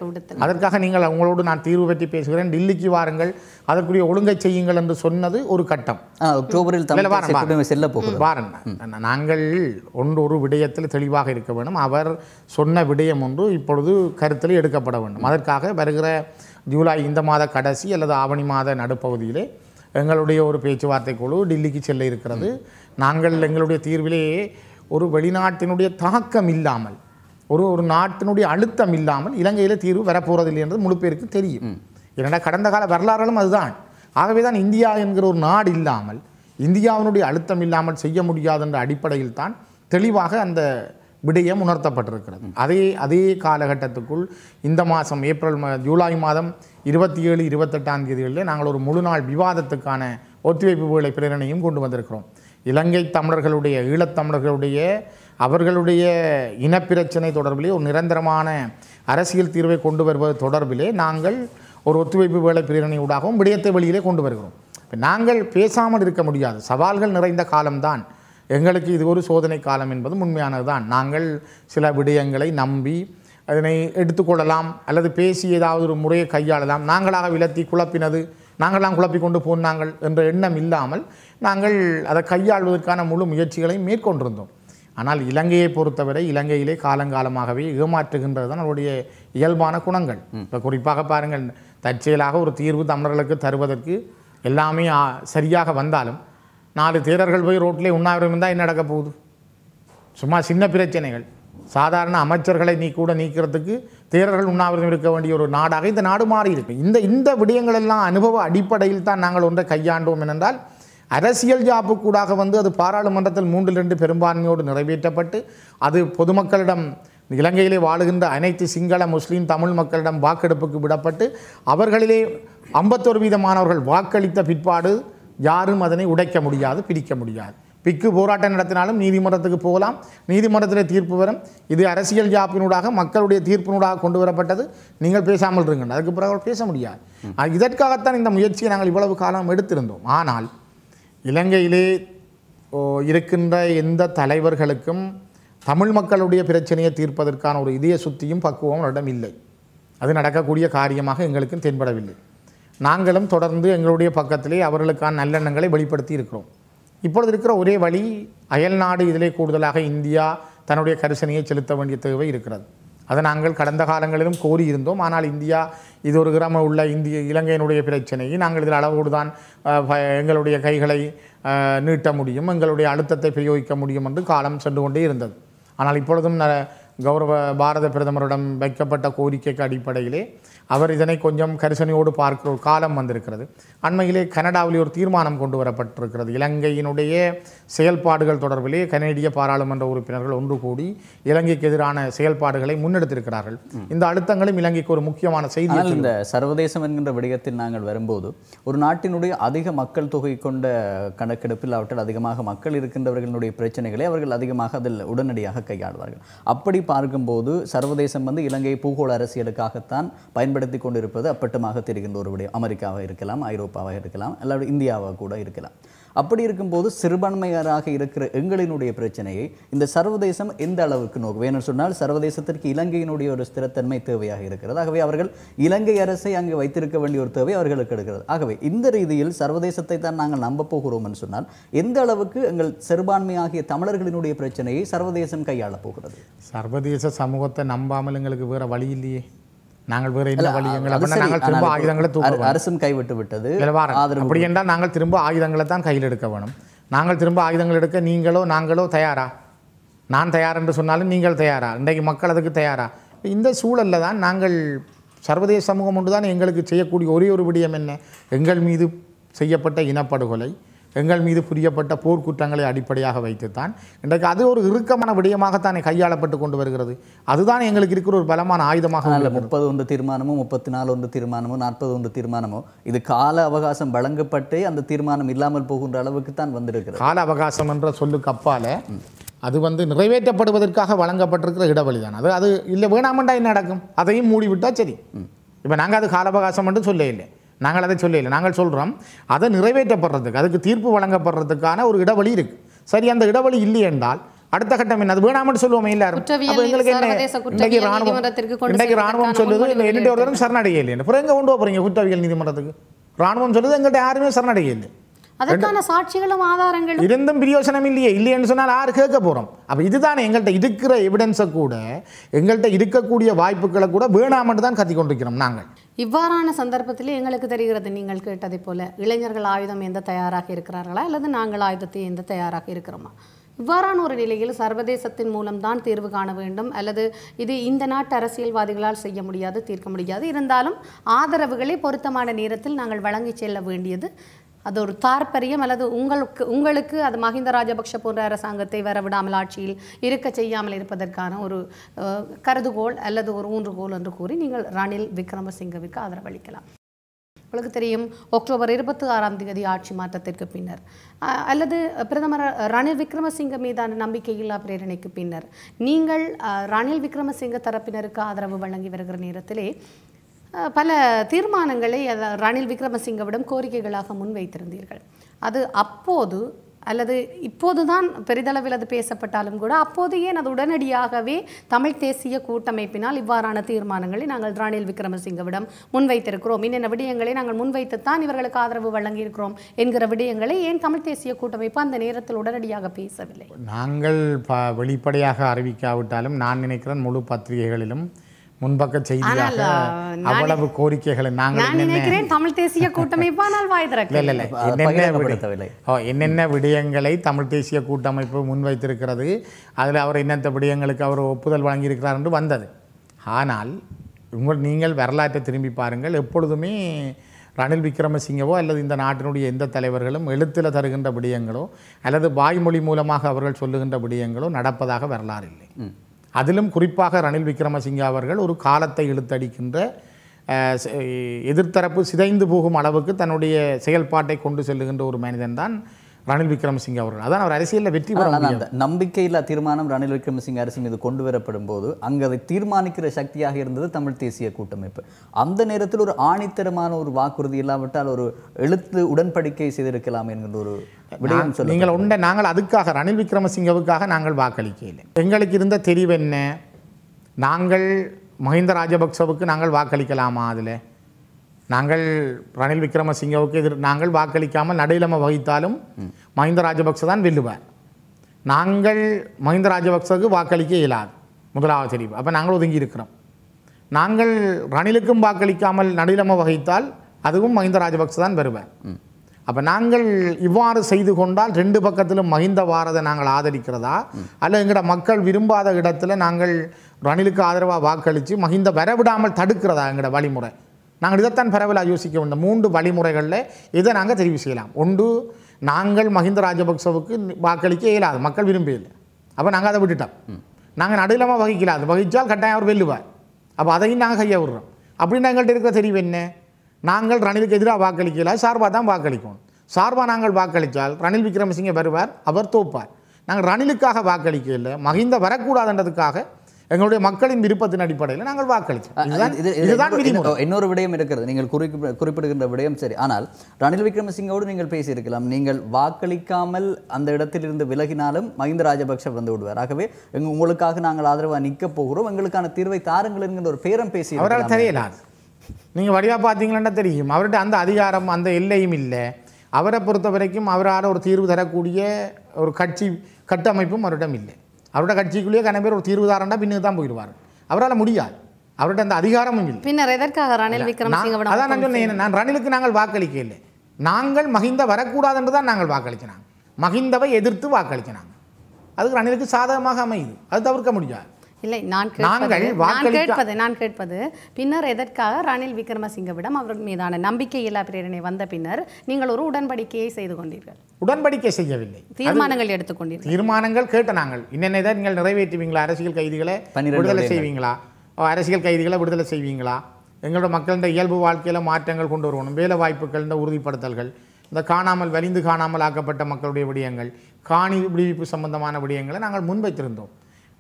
அதற்காக நீங்கள் அவங்களோடு நான் தீர்வு பற்றி பேசுகிறேன், டில்லிக்கு வாருங்கள், அதற்குரிய ஒழுங்கை செய்யுங்கள் என்று சொன்னது ஒரு கட்டம். நாங்கள் ஒரு விடயத்தில் தெளிவாக இருக்க வேண்டும். அவர் சொன்ன விடயம் ஒன்று இப்பொழுது கருத்தில் எடுக்கப்பட வேண்டும். அதற்காக வருகிற ஜூலை இந்த மாத கடைசி அல்லது ஆவணி மாத நடுப்பகுதியிலே எங்களுடைய ஒரு பேச்சுவார்த்தை குழு டில்லிக்கு செல்ல இருக்கிறது. நாங்கள் எங்களுடைய தீர்விலேயே ஒரு வெளிநாட்டினுடைய தாக்கம் இல்லாமல் ஒரு நாட்டினுடைய அழுத்தம் இல்லாமல் இலங்கையில் தீர்வு வரப்போறதில்லை என்றது முழு பேருக்கு தெரியும். ஏன்னா கடந்த கால வரலாறுகளும் அதுதான். ஆகவே தான் இந்தியா என்கிற ஒரு நாடு இல்லாமல் இந்தியாவினுடைய அழுத்தம் இல்லாமல் செய்ய முடியாது என்ற அடிப்படையில் தான் தெளிவாக அந்த விடயம் உணர்த்தப்பட்டிருக்கிறது. அதே காலகட்டத்துக்குள் இந்த மாதம் ஜூலை மாதம் 27, 28ஆம் தேதிகளில் நாங்கள் ஒரு முழு நாள் விவாதத்துக்கான ஒத்துழைப்பு வேலை பிரேரணையும் கொண்டு வந்திருக்கிறோம். இலங்கை தமிழர்களுடைய ஈழத்தமிழர்களுடைய அவர்களுடைய இனப்பிரச்சனை தொடர்பிலே ஒரு நிரந்தரமான அரசியல் தீர்வை கொண்டு வருவது தொடர்பிலே நாங்கள் ஒரு ஒத்துழைப்பு வேலை பிரேரணையூடாகவும் விடயத்தை வெளியிலே கொண்டு வருகிறோம். நாங்கள் பேசாமல் இருக்க முடியாது. சவால்கள் நிறைந்த காலம்தான் எங்களுக்கு. இது ஒரு சோதனை காலம் என்பது உண்மையானது தான். நாங்கள் சில விடயங்களை நம்பி அதனை எடுத்துக்கொள்ளலாம் அல்லது பேசி ஏதாவது ஒரு முறையை கையாளலாம். நாங்களாக விலத்தி குழப்பினது நாங்களாம் குழப்பி கொண்டு போனாங்கள் என்ற எண்ணம் இல்லாமல் நாங்கள் அதை கையாள்வதற்கான முழு முயற்சிகளை மேற்கொண்டிருந்தோம். ஆனால் இலங்கையை பொறுத்தவரை இலங்கையிலே காலங்காலமாகவே ஏமாற்றுகின்றது தான் அவருடைய இயல்பான குணங்கள். இப்போ குறிப்பாக பாருங்கள், தற்செயலாக ஒரு தீர்வு தமிழர்களுக்கு தருவதற்கு எல்லாமே சரியாக வந்தாலும் 4 தேரர்கள் போய் ரோட்டிலே உண்ணாவிரம் இருந்தால் என்ன நடக்க போகுது? சும்மா சின்ன பிரச்சனைகள். சாதாரண அமைச்சர்களை நீக்கிறதுக்கு தேரர்கள் உண்ணாவிரதம் இருக்க வேண்டிய ஒரு நாடாக இந்த நாடு மாறி இருக்கு. இந்த விடயங்களெல்லாம் அனுபவ அடிப்படையில் தான் நாங்கள் ஒன்றை கையாண்டோம். ஏனென்றால் அரசியல் ஜாப்புக்கூடாக வந்து அது பாராளுமன்றத்தில் 3/2 பெரும்பான்மையோடு நிறைவேற்றப்பட்டு அது பொதுமக்களிடம் இலங்கையிலே வாழுகின்ற அனைத்து சிங்கள முஸ்லீம் தமிழ் மக்களிடம் வாக்கெடுப்புக்கு விடப்பட்டு அவர்களிலே 51% வாக்களித்த பிற்பாடு யாரும் அதனை உடைக்க முடியாது, பிடிக்க முடியாது. பிக்கு போராட்டம் நடத்தினாலும் நீதிமன்றத்துக்கு போகலாம், நீதிமன்றத்திலே தீர்ப்பு வரும். இது அரசியல் ஜாப்பினூடாக மக்களுடைய தீர்ப்பினூடாக கொண்டு வரப்பட்டது. நீங்கள் பேசாமல் இருங்கள், அதுக்கு பிறகு பேச முடியாது. இதற்காகத்தான் இந்த முயற்சியை நாங்கள் இவ்வளவு காலம் எடுத்திருந்தோம். ஆனால் இலங்கையிலே இருக்கின்ற எந்த தலைவர்களுக்கும் தமிழ் மக்களுடைய பிரச்சனையை தீர்ப்பதற்கான ஒரு இதய சுத்தியும் பக்குவமும் அவரிடம் இல்லை. அது நடக்கக்கூடிய காரியமாக எங்களுக்கும் தென்படவில்லை. நாங்களும் தொடர்ந்து எங்களுடைய பக்கத்திலே அவர்களுக்கான நல்லெண்ணங்களை வெளிப்படுத்தி இருக்கிறோம். இப்பொழுது இருக்கிற ஒரே வழி அயல்நாடு இதிலே கூடுதலாக இந்தியா தன்னுடைய கரிசனையை செலுத்த வேண்டிய தேவை இருக்கிறது. அதை நாங்கள் கடந்த காலங்களிலும் கோரியிருந்தோம். ஆனால் இந்தியா இது ஒரு கிராம உள்ள இந்திய இலங்கையினுடைய பிரச்சனையை நாங்கள் இதில் அளவோடு தான் எங்களுடைய கைகளை நீட்ட முடியும், எங்களுடைய அழுத்தத்தை பிரயோகிக்க முடியும் என்று காலம் சென்று கொண்டே இருந்தது. ஆனால் இப்பொழுதும் கௌரவ பாரத பிரதமரிடம் வைக்கப்பட்ட கோரிக்கைக்கு அடிப்படையிலே அவர் இதனை கொஞ்சம் கரிசனையோடு பார்க்கிற ஒரு காலம் வந்திருக்கிறது. அண்மையிலே கனடாவிலே ஒரு தீர்மானம் கொண்டு வரப்பட்டிருக்கிறது. இலங்கையினுடைய செயல்பாடுகள் தொடர்பிலே கனேடிய பாராளுமன்ற உறுப்பினர்கள் ஒன்று கூடி இலங்கைக்கு எதிரான செயல்பாடுகளை முன்னெடுத்திருக்கிறார்கள். இந்த அழுத்தங்களும் இலங்கைக்கு ஒரு முக்கியமான செய்தி. இந்த சர்வதேசம் என்கின்ற விடயத்தில் நாங்கள் வரும்போது ஒரு நாட்டினுடைய அதிக மக்கள் தொகை கொண்ட கணக்கெடுப்பில் அவற்றில் அதிகமாக மக்கள் இருக்கின்றவர்களுடைய பிரச்சனைகளை அவர்கள் அதிகமாக அதில் உடனடியாக கையாடுவார்கள். அப்படி பார்க்கும்போது சர்வதேசம் வந்து இலங்கை பூகோள அரசியலுக்காகத்தான் பயன்படுத்தி கொண்டிருப்பது அப்பட்டமாக தெரிகின்ற ஒரு விடயம். அமெரிக்காவாக இருக்கலாம், ஐரோப்பாவாக இருக்கலாம், அல்லது இந்தியாவாக கூட இருக்கலாம். அப்படி இருக்கும்போது சிறுபான்மையராக இருக்கிற எங்களினுடைய பிரச்சனையை இந்த சர்வதேசம் எந்த அளவுக்கு நோக்கு வேணும்னு சொன்னால் சர்வதேசத்திற்கு இலங்கையினுடைய ஒரு ஸ்திரத்தன்மை தேவையாக இருக்கிறது. ஆகவே அவர்கள் இலங்கை அரசை அங்கே வைத்திருக்க வேண்டிய ஒரு தேவை அவர்களுக்கு இருக்கிறது. ஆகவே இந்த ரீதியில் சர்வதேசத்தை தான் நாங்கள் நம்ப போகிறோம்னு சொன்னால் எந்த அளவுக்கு எங்கள் சிறுபான்மையாகிய தமிழர்களினுடைய பிரச்சனையை சர்வதேசம் கையாளப் போகிறது? சர்வதேச சமூகத்தை நம்பாமல் எங்களுக்கு வேறு வழி இல்லையே. நாங்கள் வேறு என்ன வழி? நாங்கள் திரும்ப ஆயுதங்களை அரசும் கைவிட்டு விட்டது. அப்படி என்றால் நாங்கள் திரும்ப ஆயுதங்களை தான் கையில் எடுக்க வேணும். நாங்கள் திரும்ப ஆயுதங்கள் எடுக்க நீங்களோ நாங்களோ தயாரா? நான் தயார் என்று சொன்னாலும் நீங்கள் தயாரா? இன்றைக்கு மக்கள் அதுக்கு தயாரா? இந்த சூழலில் தான் நாங்கள் சர்வதேச சமூகம் ஒன்று தான் எங்களுக்கு செய்யக்கூடிய ஒரே ஒரு விடயம் என்ன? எங்கள் மீது செய்யப்பட்ட இனப்படுகொலை, எங்கள் மீது புரியப்பட்ட போர்க்குற்றங்களை அடிப்படையாக வைத்துத்தான் இன்றைக்கு அது ஒரு இறுக்கமான விடயமாகத்தான் கையாளப்பட்டு கொண்டு வருகிறது. அதுதான் எங்களுக்கு இருக்கிற ஒரு பலமான ஆயுதமாக. 31 தீர்மானமோ 34 தீர்மானமோ 41 தீர்மானமோ இது கால அவகாசம் வழங்கப்பட்டு அந்த தீர்மானம் இல்லாமல் போகின்ற அளவுக்கு தான் வந்திருக்கிறது. கால அவகாசம் என்ற சொல்லுக்கு அப்பால் அது வந்து நிறைவேற்றப்படுவதற்காக வழங்கப்பட்டிருக்கிற இடைவெளி தான் அது. அது இல்லை வேணாமண்டா என்ன நடக்கும்? அதையும் மூடிவிட்டால் சரி. இப்போ நாங்கள் அது கால அவகாசம் என்று சொல்ல இல்லை, நாங்கள் அதை சொல்ல இல்லை. நாங்கள் சொல்கிறோம் அதை நிறைவேற்றப்படுறதுக்கு, அதுக்கு தீர்ப்பு வழங்கப்படுறதுக்கான ஒரு இடைவெளி இருக்குது. சரி, அந்த இடைவெளி இல்லை என்றால் அடுத்த கட்டம் என்ன? அது வேணாமன்னு சொல்லுவோமே எல்லாரும். இன்றைக்கு ராணுவம் சொல்லுது என்னுடைய ஒருவரும் சரணடைய இல்லை. அப்புறம் எங்கே கொண்டு போகிறீங்க குற்றவியல் நீதிமன்றத்துக்கு? ராணுவம் சொல்லுது எங்கள்கிட்ட யாருமே சரணடைய இல்லை. அதற்கான சாட்சிகளும் ஆதாரங்களும் இருந்தும் பிரயோசனம் இல்லையே. இல்லைன்னு சொன்னால் யார் கேட்க போகிறோம்? அப்போ இதுதான் எங்கள்கிட்ட இருக்கிற எவிடன்ஸை கூட, எங்கள்கிட்ட இருக்கக்கூடிய வாய்ப்புகளை கூட வேணாமட்டு தான் கத்தி கொண்டிருக்கிறோம் நாங்கள். இவ்வாறான சந்தர்ப்பத்திலே எங்களுக்கு தெரிகிறது நீங்கள் கேட்டதை போல இளைஞர்கள் ஆயுதம் எந்த தயாராக இருக்கிறார்களா அல்லது நாங்கள் ஆயுதத்தை எந்த தயாராக இருக்கிறோமா? இவ்வாறான ஒரு நிலையில் சர்வதேசத்தின் மூலம்தான் தீர்வு காண வேண்டும். அல்லது இது இந்த நாட்டு அரசியல்வாதிகளால் செய்ய முடியாது, தீர்க்க முடியாது. இருந்தாலும் ஆதரவுகளை பொருத்தமான நேரத்தில் நாங்கள் வழங்கி செல்ல வேண்டியது அது ஒரு தாற்பரியம். அல்லது உங்களுக்கு அது மஹிந்த ராஜபக்ஷ போன்ற அரசாங்கத்தை வரவிடாமல் ஆட்சியில் இருக்க செய்யாமல் இருப்பதற்கான ஒரு கருதுகோள் அல்லது ஒரு ஊன்றுகோல் என்று கூறி நீங்கள் ரணில் விக்ரமசிங்கவிற்கு ஆதரவளிக்கலாம். உங்களுக்கு தெரியும், அக்டோபர் 26 ஆட்சி மாற்றத்திற்கு பின்னர் அல்லது பிரதமர் ரணில் விக்ரமசிங்க மீதான நம்பிக்கையில்லா பிரேரணைக்கு பின்னர் நீங்கள் ரணில் விக்ரமசிங்க தரப்பினருக்கு ஆதரவு வழங்கி வருகிற நேரத்திலே பல தீர்மானங்களை ரணில் விக்ரமசிங்கவிடம் கோரிக்கைகளாக முன்வைத்திருந்தீர்கள். அது அப்போது அல்லது இப்போது தான் பெரிதளவில் அது பேசப்பட்டாலும் கூட அப்போது ஏன் அது உடனடியாகவே தமிழ் தேசிய கூட்டமைப்பினால் இவ்வாறான தீர்மானங்களை நாங்கள் ரணில் விக்ரமசிங்கவிடம் முன்வைத்திருக்கிறோம், என்னென்ன விடயங்களை நாங்கள் முன்வைத்துத்தான் இவர்களுக்கு ஆதரவு வழங்கியிருக்கிறோம் என்கிற விடயங்களை ஏன் தமிழ் தேசிய கூட்டமைப்பு அந்த நேரத்தில் உடனடியாக பேசவில்லை? நாங்கள் வெளிப்படையாக அறிவிக்காவிட்டாலும் நான் நினைக்கிறேன் முழு பத்திரிகைகளிலும் முன்பக்க செய்தியாக அவ்வளவு கோரிக்கைகளை நாங்கள் தமிழ் தேசிய கூட்டமைப்பு என்னென்ன விடயங்களை தமிழ் தேசிய கூட்டமைப்பு முன்வைத்திருக்கிறது, அதில் அவர் என்னென்ன விடயங்களுக்கு அவர் ஒப்புதல் வழங்கியிருக்கிறார் என்று வந்தது. ஆனால் நீங்கள் வரலாற்றை திரும்பி பாருங்கள், எப்பொழுதுமே ரணில் விக்ரமசிங்கவோ அல்லது இந்த நாட்டினுடைய எந்த தலைவர்களும் எழுத்தில் தருகின்ற விடயங்களோ அல்லது வாய்மொழி மூலமாக அவர்கள் சொல்லுகின்ற விடயங்களோ நடப்பதாக வரலாறு இல்லை. அதிலும் குறிப்பாக ரணில் விக்ரமசிங்க அவர்கள் ஒரு காலத்தை இழுத்தடிக்கின்ற எதிர்த்தரப்பு சிதைந்து போகும் அளவுக்கு தன்னுடைய செயல்பாட்டை கொண்டு செல்லுகின்ற ஒரு மனிதன்தான் Ranil Wickremesinghe அவர்கள் அதான் அவர் அரசியல்ல வெற்றி பெற முடியாது நம்பிக்கையில்லா தீர்மானம் ரணில் விக்ரமசிங்க அரசு மீது கொண்டு வரப்படும்போது அங்க அதை தீர்மானிக்கிற சக்தியாக இருந்தது தமிழ் தேசிய கூட்டமைப்பு அந்த நேரத்தில் ஒரு ஆணித்தரமான ஒரு வாக்குறுதி இல்லாவிட்டால் ஒரு எழுத்து உடன்படிக்கை செய்திருக்கலாம் என்கிற ஒரு விடயம் சொல்லுங்க நீங்கள் உண்ட நாங்கள் அதுக்காக ரணில் விக்ரமசிங்கவுக்காக நாங்கள் வாக்களிக்கவில்லை எங்களுக்கு இருந்த தெரிவு என்ன நாங்கள் மஹிந்த ராஜபக்சவுக்கு நாங்கள் வாக்களிக்கலாமா அதுல நாங்கள் ரணில் விக்ரமசிங்கவுக்கு எதிராக நாங்கள் வாக்களிக்காமல் நடுநிலைமை வகித்தாலும் மஹிந்த ராஜபக்ச தான் வெல்லுவார் நாங்கள் மஹிந்த ராஜபக்சவுக்கு வாக்களிக்க இயலாது முதலாவது தெரிவு அப்ப நாங்கள் ஒதுங்கி இருக்கிறோம் நாங்கள் ரணிலுக்கும் வாக்களிக்காமல் நடுநிலைமை வகித்தால் அதுவும் மஹிந்த ராஜபக்ச தான் வருவார் அப்ப நாங்கள் இவ்வாறு செய்து கொண்டால் ரெண்டு பக்கத்திலும் மஹிந்த வாரதை நாங்கள் ஆதரிக்கிறதா அல்ல எங்கட மக்கள் விரும்பாத இடத்துல நாங்கள் ரணிலுக்கு ஆதரவா வாக்களித்து மஹிந்த வரவிடாமல் தடுக்கிறதா எங்கட வழிமுறை நாங்கள் இதத்தான் பரவலாக யோசிக்க வேண்டும் மூன்று வழிமுறைகளில் இதை நாங்கள் தெரிவு செய்யலாம் ஒன்று நாங்கள் மஹிந்த ராஜபக்சவுக்கு வாக்களிக்க இயலாது மக்கள் விரும்பவில்லை அப்போ நாங்கள் அதை விட்டுட்டோம் நாங்கள் நடுநிலைமை வகிக்கல அது வகித்தால் கட்டாயம் அவர் வெல்லுவார் அப்போ அதையும் நாங்கள் கையை விடுறோம் அப்படின்னா எங்கள்கிட்ட இருக்கிற தெரிவு என்ன நாங்கள் ரணிலுக்கு எதிராக வாக்களிக்கல சார்பா தான் வாக்களிக்கணும் சார்பா நாங்கள் வாக்களித்தால் ரணில் விக்ரமசிங்க வருவார் அவர் தோப்பார் நாங்கள் ரணிலுக்காக வாக்களிக்கல மஹிந்த வரக்கூடாதுன்றதுக்காக எங்களுடைய மக்களின் விருப்பத்தின் அடிப்படையில் நாங்கள் வாக்களிச்சோம். இன்னொரு விடயம் இருக்கிறது நீங்கள் குறிப்பிடுகின்ற விடயம் சரி ஆனால் ரணில் விக்ரமசிங்கோடு நீங்கள் பேசியிருக்கலாம் நீங்கள் வாக்களிக்காமல் அந்த இடத்திலிருந்து விலகினாலும் மஹிந்த ராஜபக்ஷ வந்து விடுவார் ஆகவே உங்களுக்காக நாங்கள் ஆதரவாக நிற்க போகிறோம் எங்களுக்கான தீர்வை தாருங்கள் என்கின்ற ஒரு பேரம் பேசி அவரால் தெரியல நீங்கள் வடிவாக பார்த்தீங்களா தெரியும் அவர்கிட்ட அந்த அதிகாரம் அந்த எல்லையும் இல்லை அவரை பொறுத்த வரைக்கும் அவரால் ஒரு தீர்வு தரக்கூடிய ஒரு கட்சி கட்டமைப்பும் அவரிடம் இல்லை அவரோட கட்சிக்குள்ளேயே கண பேர் ஒரு தீர்வுதாரண்டா பின்னுக்கு தான் போயிடுவார் அவரால் முடியாது அவர்கிட்ட அந்த அதிகாரமும் இல்லை பின்னர் எதற்காக ரணில் விக்ரமசிங்க அதான் நான் சொன்னேன் நான் ரணிலுக்கு நாங்கள் வாக்களிக்க இல்லை நாங்கள் மஹிந்த வரக்கூடாதுன்னு தான் நாங்கள் வாக்களிச்சினாங்க மஹிந்தவை எதிர்த்து வாக்களிச்சினாங்க அதுக்கு ரணிலுக்கு சாதகமாக அமையுது அது தவிர்க்க முடியாது இல்லை நான் கேட்பது பின்னர் எதற்காக ரணில் விக்ரமசிங்கவிடம் அவர் மீதான நம்பிக்கையில்லா பிரேரணை வந்த பின்னர் நீங்கள் ஒரு உடன்படிக்கையை செய்து கொண்டீர்கள் உடன்படிக்கை செய்யவில்லை தீர்மானங்கள் எடுத்துக்கொண்டீர்கள் தீர்மானங்கள் கேட்ட நாங்கள் இன்னென்னதான் நீங்கள் நிறைவேற்றுவீங்களா அரசியல் கைதிகளை விடுதலை செய்வீங்களா அரசியல் கைதிகளை விடுதலை செய்வீங்களா எங்களோட மக்களின் இயல்பு வாழ்க்கையில் மாற்றங்கள் கொண்டு வரணும் வேலை வாய்ப்புகள் இந்த உறுதிப்படுத்தல்கள் இந்த காணாமல் வலிந்து காணாமல் ஆக்கப்பட்ட மக்களுடைய விடயங்கள் காணி விடுவிப்பு சம்பந்தமான விடயங்களை நாங்கள் முன்வைத்திருந்தோம்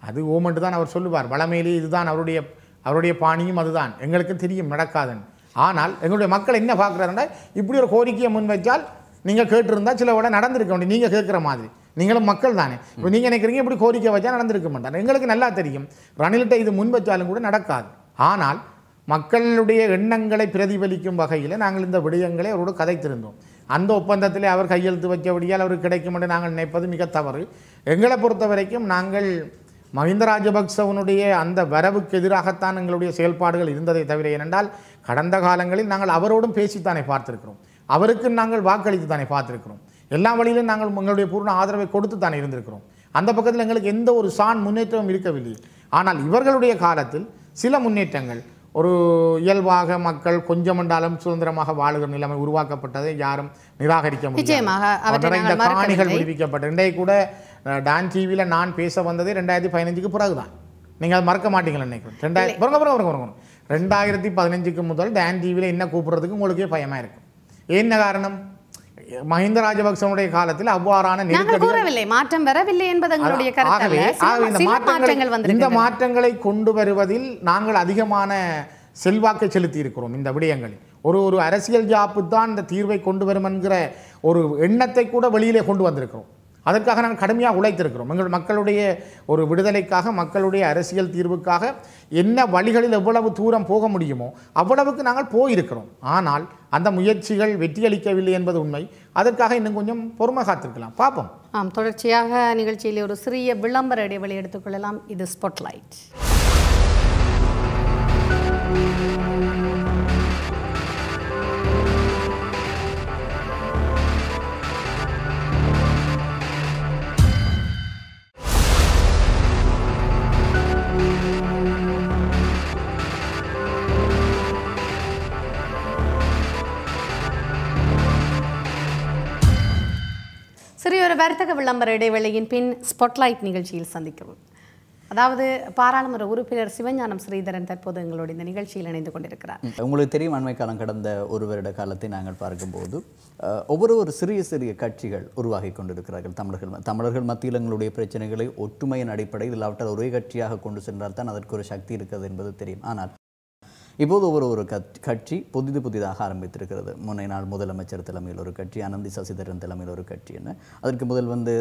அது ஓமன்று தான் அவர் சொல்லுவார் வளமையிலே இதுதான் அவருடைய பாணியும் அதுதான் எங்களுக்கு தெரியும் நடக்காதுன்னு ஆனால் எங்களுடைய மக்கள் என்ன பார்க்குறாருன்னா இப்படி ஒரு கோரிக்கையை முன் வைச்சால் நீங்கள் கேட்டிருந்தால் சில விட நடந்திருக்க வேண்டிய நீங்கள் கேட்குற மாதிரி நீங்களும் மக்கள் தானே இப்போ நீங்கள் நினைக்கிறீங்க இப்படி கோரிக்கை வச்சால் நடந்திருக்க மாட்டாங்க எங்களுக்கு நல்லா தெரியும் ரணில்கிட்ட இது முன் வச்சாலும் கூட நடக்காது ஆனால் மக்களுடைய எண்ணங்களை பிரதிபலிக்கும் வகையில் நாங்கள் இந்த விடயங்களை அவரோடு கதைத்திருந்தோம் அந்த ஒப்பந்தத்திலே அவர் கையெழுத்து வைக்கபடியால் அவருக்கு கிடைக்கும் என்று நாங்கள் நினைப்பது மிக தவறு எங்களை பொறுத்த வரைக்கும் நாங்கள் மஹிந்த ராஜபக்சவனுடைய அந்த வரவுக்கு எதிராகத்தான் எங்களுடைய செயல்பாடுகள் இருந்ததை தவிர ஏனென்றால் கடந்த காலங்களில் நாங்கள் அவரோடும் பேசித்தானே பார்த்துருக்கிறோம் அவருக்கு நாங்கள் வாக்களித்து தானே பார்த்துருக்கிறோம் எல்லா வழியிலும் நாங்கள் எங்களுடைய பூர்ண ஆதரவை கொடுத்து தானே இருந்திருக்கிறோம் அந்த பக்கத்தில் எங்களுக்கு எந்த ஒரு சான் முன்னேற்றமும் இருக்கவில்லை ஆனால் இவர்களுடைய காலத்தில் சில முன்னேற்றங்கள் ஒரு இயல்பாக மக்கள் கொஞ்சம் என்றாலும் சுதந்திரமாக வாழுகிற நிலைமை உருவாக்கப்பட்டதை யாரும் நிராகரிக்க முடியாது காணிகள் விடுவிக்கப்பட்ட இன்றைய கூட டான் டிவியில் நான் பேச வந்ததே 2015க்கு பிறகுதான் நீங்கள் அதை மறக்க மாட்டீங்களா நினைக்கிறேன் 2015க்கு முதல் டான் டிவியில் என்ன கூப்பிடுறதுக்கு உங்களுக்கே பயமாக இருக்கும் என்ன காரணம் மஹிந்த ராஜபக்சனுடைய காலத்தில் அவ்வாறான நெருக்கடி மாற்றம் வரவில்லை என்பது எங்களுடைய கருத்து இந்த மாற்றங்களை கொண்டு வருவதில் நாங்கள் அதிகமான செல்வாக்கை செலுத்தி இருக்கிறோம் இந்த விடயங்களில் ஒரு அரசியல் ஜாப்பு தான் இந்த தீர்வை கொண்டு வரும் என்கிற ஒரு எண்ணத்தை கூட வெளியிலே கொண்டு வந்திருக்கிறோம் அதற்காக நாங்கள் கடுமையாக உழைத்திருக்கிறோம் எங்கள் மக்களுடைய ஒரு விடுதலைக்காக மக்களுடைய அரசியல் தீர்வுக்காக என்ன வழிகளில் எவ்வளவு தூரம் போக முடியுமோ அவ்வளவுக்கு நாங்கள் போயிருக்கிறோம் ஆனால் அந்த முயற்சிகள் வெற்றியளிக்கவில்லை என்பது உண்மை அதற்காக இன்னும் கொஞ்சம் பொறுமை காத்திருக்கலாம் பார்ப்போம் ஆம் தொடர்ச்சியாக நிகழ்ச்சியில் ஒரு சிறிய விளம்பர இடைவெளி எடுத்துக்கொள்ளலாம் இது ஸ்பாட்லைட் வர்த்தக விளம்பர இடைவெளியின் பின் ஸ்பாட்லைட் நிகழ்ச்சியில் சந்திக்கிறோம் அதாவது பாராளுமன்ற உறுப்பினர் சிவஞானம் ஸ்ரீதரன் தற்போது எங்களோடு இந்த நிகழ்ச்சியில் இணைந்து கொண்டிருக்கிறார். உங்களுக்கு தெரியும், அண்மை காலம் கடந்த ஒரு வருட காலத்தை நாங்கள் பார்க்கும்போது ஒவ்வொரு ஒரு சிறிய சிறிய கட்சிகள் உருவாகி கொண்டிருக்கிறார்கள். தமிழர்கள் மத்தியில் எங்களுடைய பிரச்சனைகளை ஒற்றுமையின் அடிப்படையில் இல்லாவிட்டால் ஒரே கட்சியாக கொண்டு சென்றால் தான் அதற்கு ஒரு சக்தி இருக்கிறது என்பது தெரியும். ஆனால் இப்போது ஒரு கட்சி புதிதாக ஆரம்பித்திருக்கிறது. முன்னை நாள் முதலமைச்சர் தலைமையில் ஒரு கட்சி, அனந்தி சசிதரன் தலைமையில் ஒரு கட்சி என்ன, அதற்கு முதல் வந்து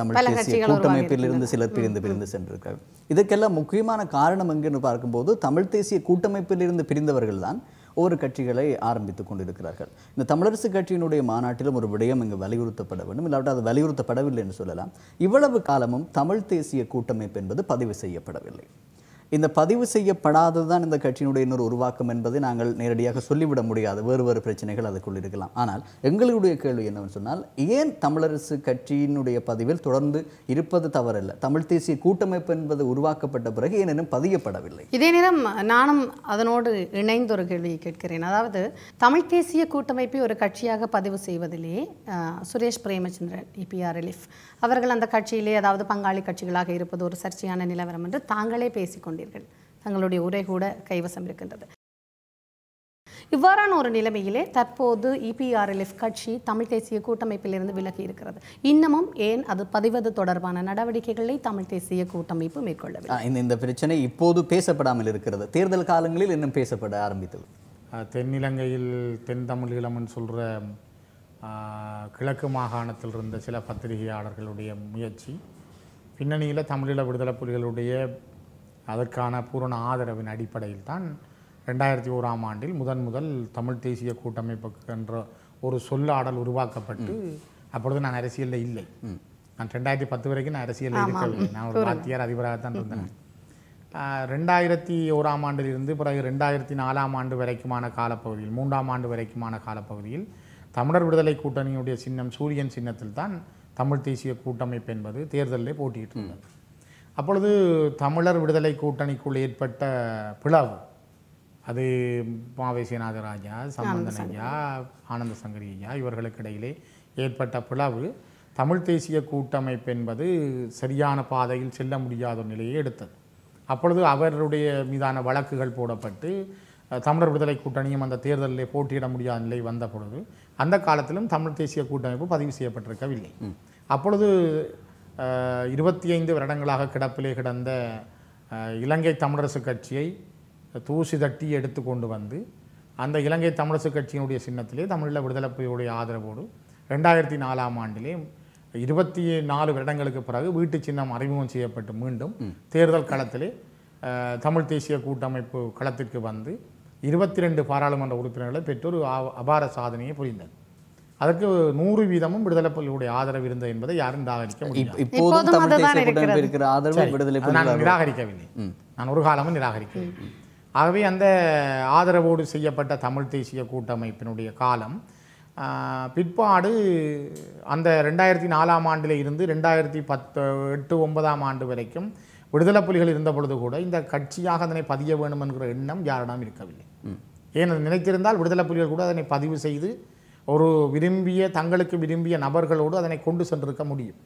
தமிழ் தேசிய கூட்டமைப்பிலிருந்து சிலர் பிரிந்து சென்றிருக்கிறார்கள். இதற்கெல்லாம் முக்கியமான காரணம் எங்கன்னு பார்க்கும்போது தமிழ் தேசிய கூட்டமைப்பிலிருந்து பிரிந்தவர்கள் தான் ஒவ்வொரு கட்சிகளை ஆரம்பித்துக் கொண்டிருக்கிறார்கள். இந்த தமிழரசு கட்சியினுடைய மாநாட்டிலும் ஒரு விடயம் இங்கு வலியுறுத்தப்பட வேண்டும், இல்லாவிட்டால் அது வலியுறுத்தப்படவில்லை என்று சொல்லலாம். இவ்வளவு காலமும் தமிழ் தேசிய கூட்டமைப்பு என்பது பதிவு செய்யப்படவில்லை. இந்த பதிவு செய்யப்படாதது தான் இந்த கட்சியினுடைய இன்னொரு உருவாக்கம் என்பதை நாங்கள் நேரடியாக சொல்லிவிட முடியாது. வேறு பிரச்சனைகள் அதுக்குள் இருக்கலாம். ஆனால் எங்களுடைய கேள்வி என்னவென்று சொன்னால், ஏன் தமிழரசு கட்சியினுடைய பதிவில் தொடர்ந்து இருப்பது தவறல்ல, தமிழ் தேசிய கூட்டமைப்பு என்பது உருவாக்கப்பட்ட பிறகு ஏனெனும் பதியப்படவில்லை? இதே நேரம் நானும் அதனோடு இணைந்து ஒரு கேள்வியை கேட்கிறேன். அதாவது தமிழ் தேசிய கூட்டமைப்பை ஒரு கட்சியாக பதிவு செய்வதிலே சுரேஷ் பிரேமச்சந்திரன் EPRLF அவர்கள் அந்த கட்சியிலே அதாவது பங்காளி கட்சிகளாக இருப்பது ஒரு சர்ச்சையான நிலவரம் என்று தாங்களே பேசிக்கொண்டு தங்களுடைய உரை கூட கைவசம் இருக்கின்றது. இவ்வாறான ஒரு நிலைமையிலே தற்போது EPRLF கட்சி தமிழ் தேசிய கூட்டமைப்பிலிருந்து விலகி இருக்கிறது. இன்னமும் ஏன் அது பதிவது தொடர்பான நடவடிக்கைகளை தமிழ் தேசிய கூட்டமைப்பு மேற்கொள்ளவில்லை? இந்த பிரச்சனை இப்போது பேசப்படாமல் இருக்கிறது, தேர்தல் காலங்களில் இன்னும் பேசப்பட ஆரம்பித்தது. தென்னிலங்கையில் தென் தமிழ் ஈழம்னு சொல்கிற கிழக்கு மாகாணத்தில் இருந்த சில பத்திரிகையாளர்களுடைய முயற்சி பின்னணியில் தமிழீழ விடுதலை புலிகளுடைய அதற்கான பூரண ஆதரவின் அடிப்படையில் தான் 2001 ஆண்டில் முதல் தமிழ் தேசிய கூட்டமைப்புக்கு என்ற ஒரு சொல்லாடல் உருவாக்கப்பட்டு, அப்பொழுது நான் அரசியலில் இல்லை, நான் 2010 வரைக்கும் நான் அரசியலில் இருக்கவில்லை, நான் ஒரு வாத்தியார் அதிபராக தான் இருந்தேன். 2001 ஆண்டிலிருந்து பிறகு 2004 ஆம் ஆண்டு வரைக்குமான காலப்பகுதியில், 3ஆம் ஆண்டு வரைக்குமான காலப்பகுதியில் தமிழர் விடுதலை கூட்டணியுடைய சின்னம் சூரியன் சின்னத்தில் தான் தமிழ் தேசிய கூட்டமைப்பு என்பது தேர்தலில் போட்டியிட்டு இருந்தது. அப்பொழுது தமிழர் விடுதலை கூட்டணிக்குள் ஏற்பட்ட பிளவு, அது மாவை சேனாதராஜா, சம்பந்தன் ஐயா, ஆனந்த சங்கரி ஐயா இவர்களுக்கு இடையிலே ஏற்பட்ட பிளவு தமிழ் தேசிய கூட்டமைப்பு என்பது சரியான பாதையில் செல்ல முடியாத நிலையை எடுத்தது. அப்பொழுது அவருடைய மீதான வழக்குகள் போடப்பட்டு தமிழர் விடுதலை கூட்டணியும் அந்த தேர்தலில் போட்டியிட முடியாத நிலை வந்த பொழுது அந்த காலத்திலும் தமிழ் தேசிய கூட்டமைப்பு பதிவு செய்யப்பட்டிருக்கவில்லை. அப்பொழுது 25 வருடங்களாக கிடப்பிலே கிடந்த இலங்கை தமிழரசு கட்சியை தூசி தட்டி எடுத்து கொண்டு வந்து அந்த இலங்கை தமிழரசு கட்சியினுடைய சின்னத்திலே தமிழீழ விடுதலை புலிகளுடைய ஆதரவோடு 2004 ஆம் ஆண்டிலே 24 வருடங்களுக்கு பிறகு வீட்டு சின்னம் அறிமுகம் செய்யப்பட்டு மீண்டும் தேர்தல் களத்திலே தமிழ் தேசிய கூட்டமைப்பு களத்திற்கு வந்து 22 பாராளுமன்ற உறுப்பினர்களை பெற்றொரு அபார சாதனையை புரிந்தது. அதற்கு 100% விடுதலை புலிகளுடைய ஆதரவு இருந்தது என்பதை யாரும் நிராகரிக்கவில்லை, நான் ஒரு காலமும் நிராகரிக்கவில்லை. ஆகவே அந்த ஆதரவோடு செய்யப்பட்ட தமிழ் தேசிய கூட்டமைப்பினுடைய காலம் பிற்பாடு அந்த 2004 ஆம் ஆண்டில் இருந்து 2008-09 ஆம் ஆண்டு வரைக்கும் விடுதலை புலிகள் இருந்த பொழுது கூட இந்த கட்சியாக அதனை பதிய வேண்டும் என்கிற எண்ணம் யாரிடம் இருக்கவில்லை. ஏன் நினைத்திருந்தால் விடுதலை புலிகள் கூட அதனை பதிவு செய்து ஒரு தங்களுக்கு விரும்பிய நபர்களோடு அதனை கொண்டு சென்றிருக்க முடியும்.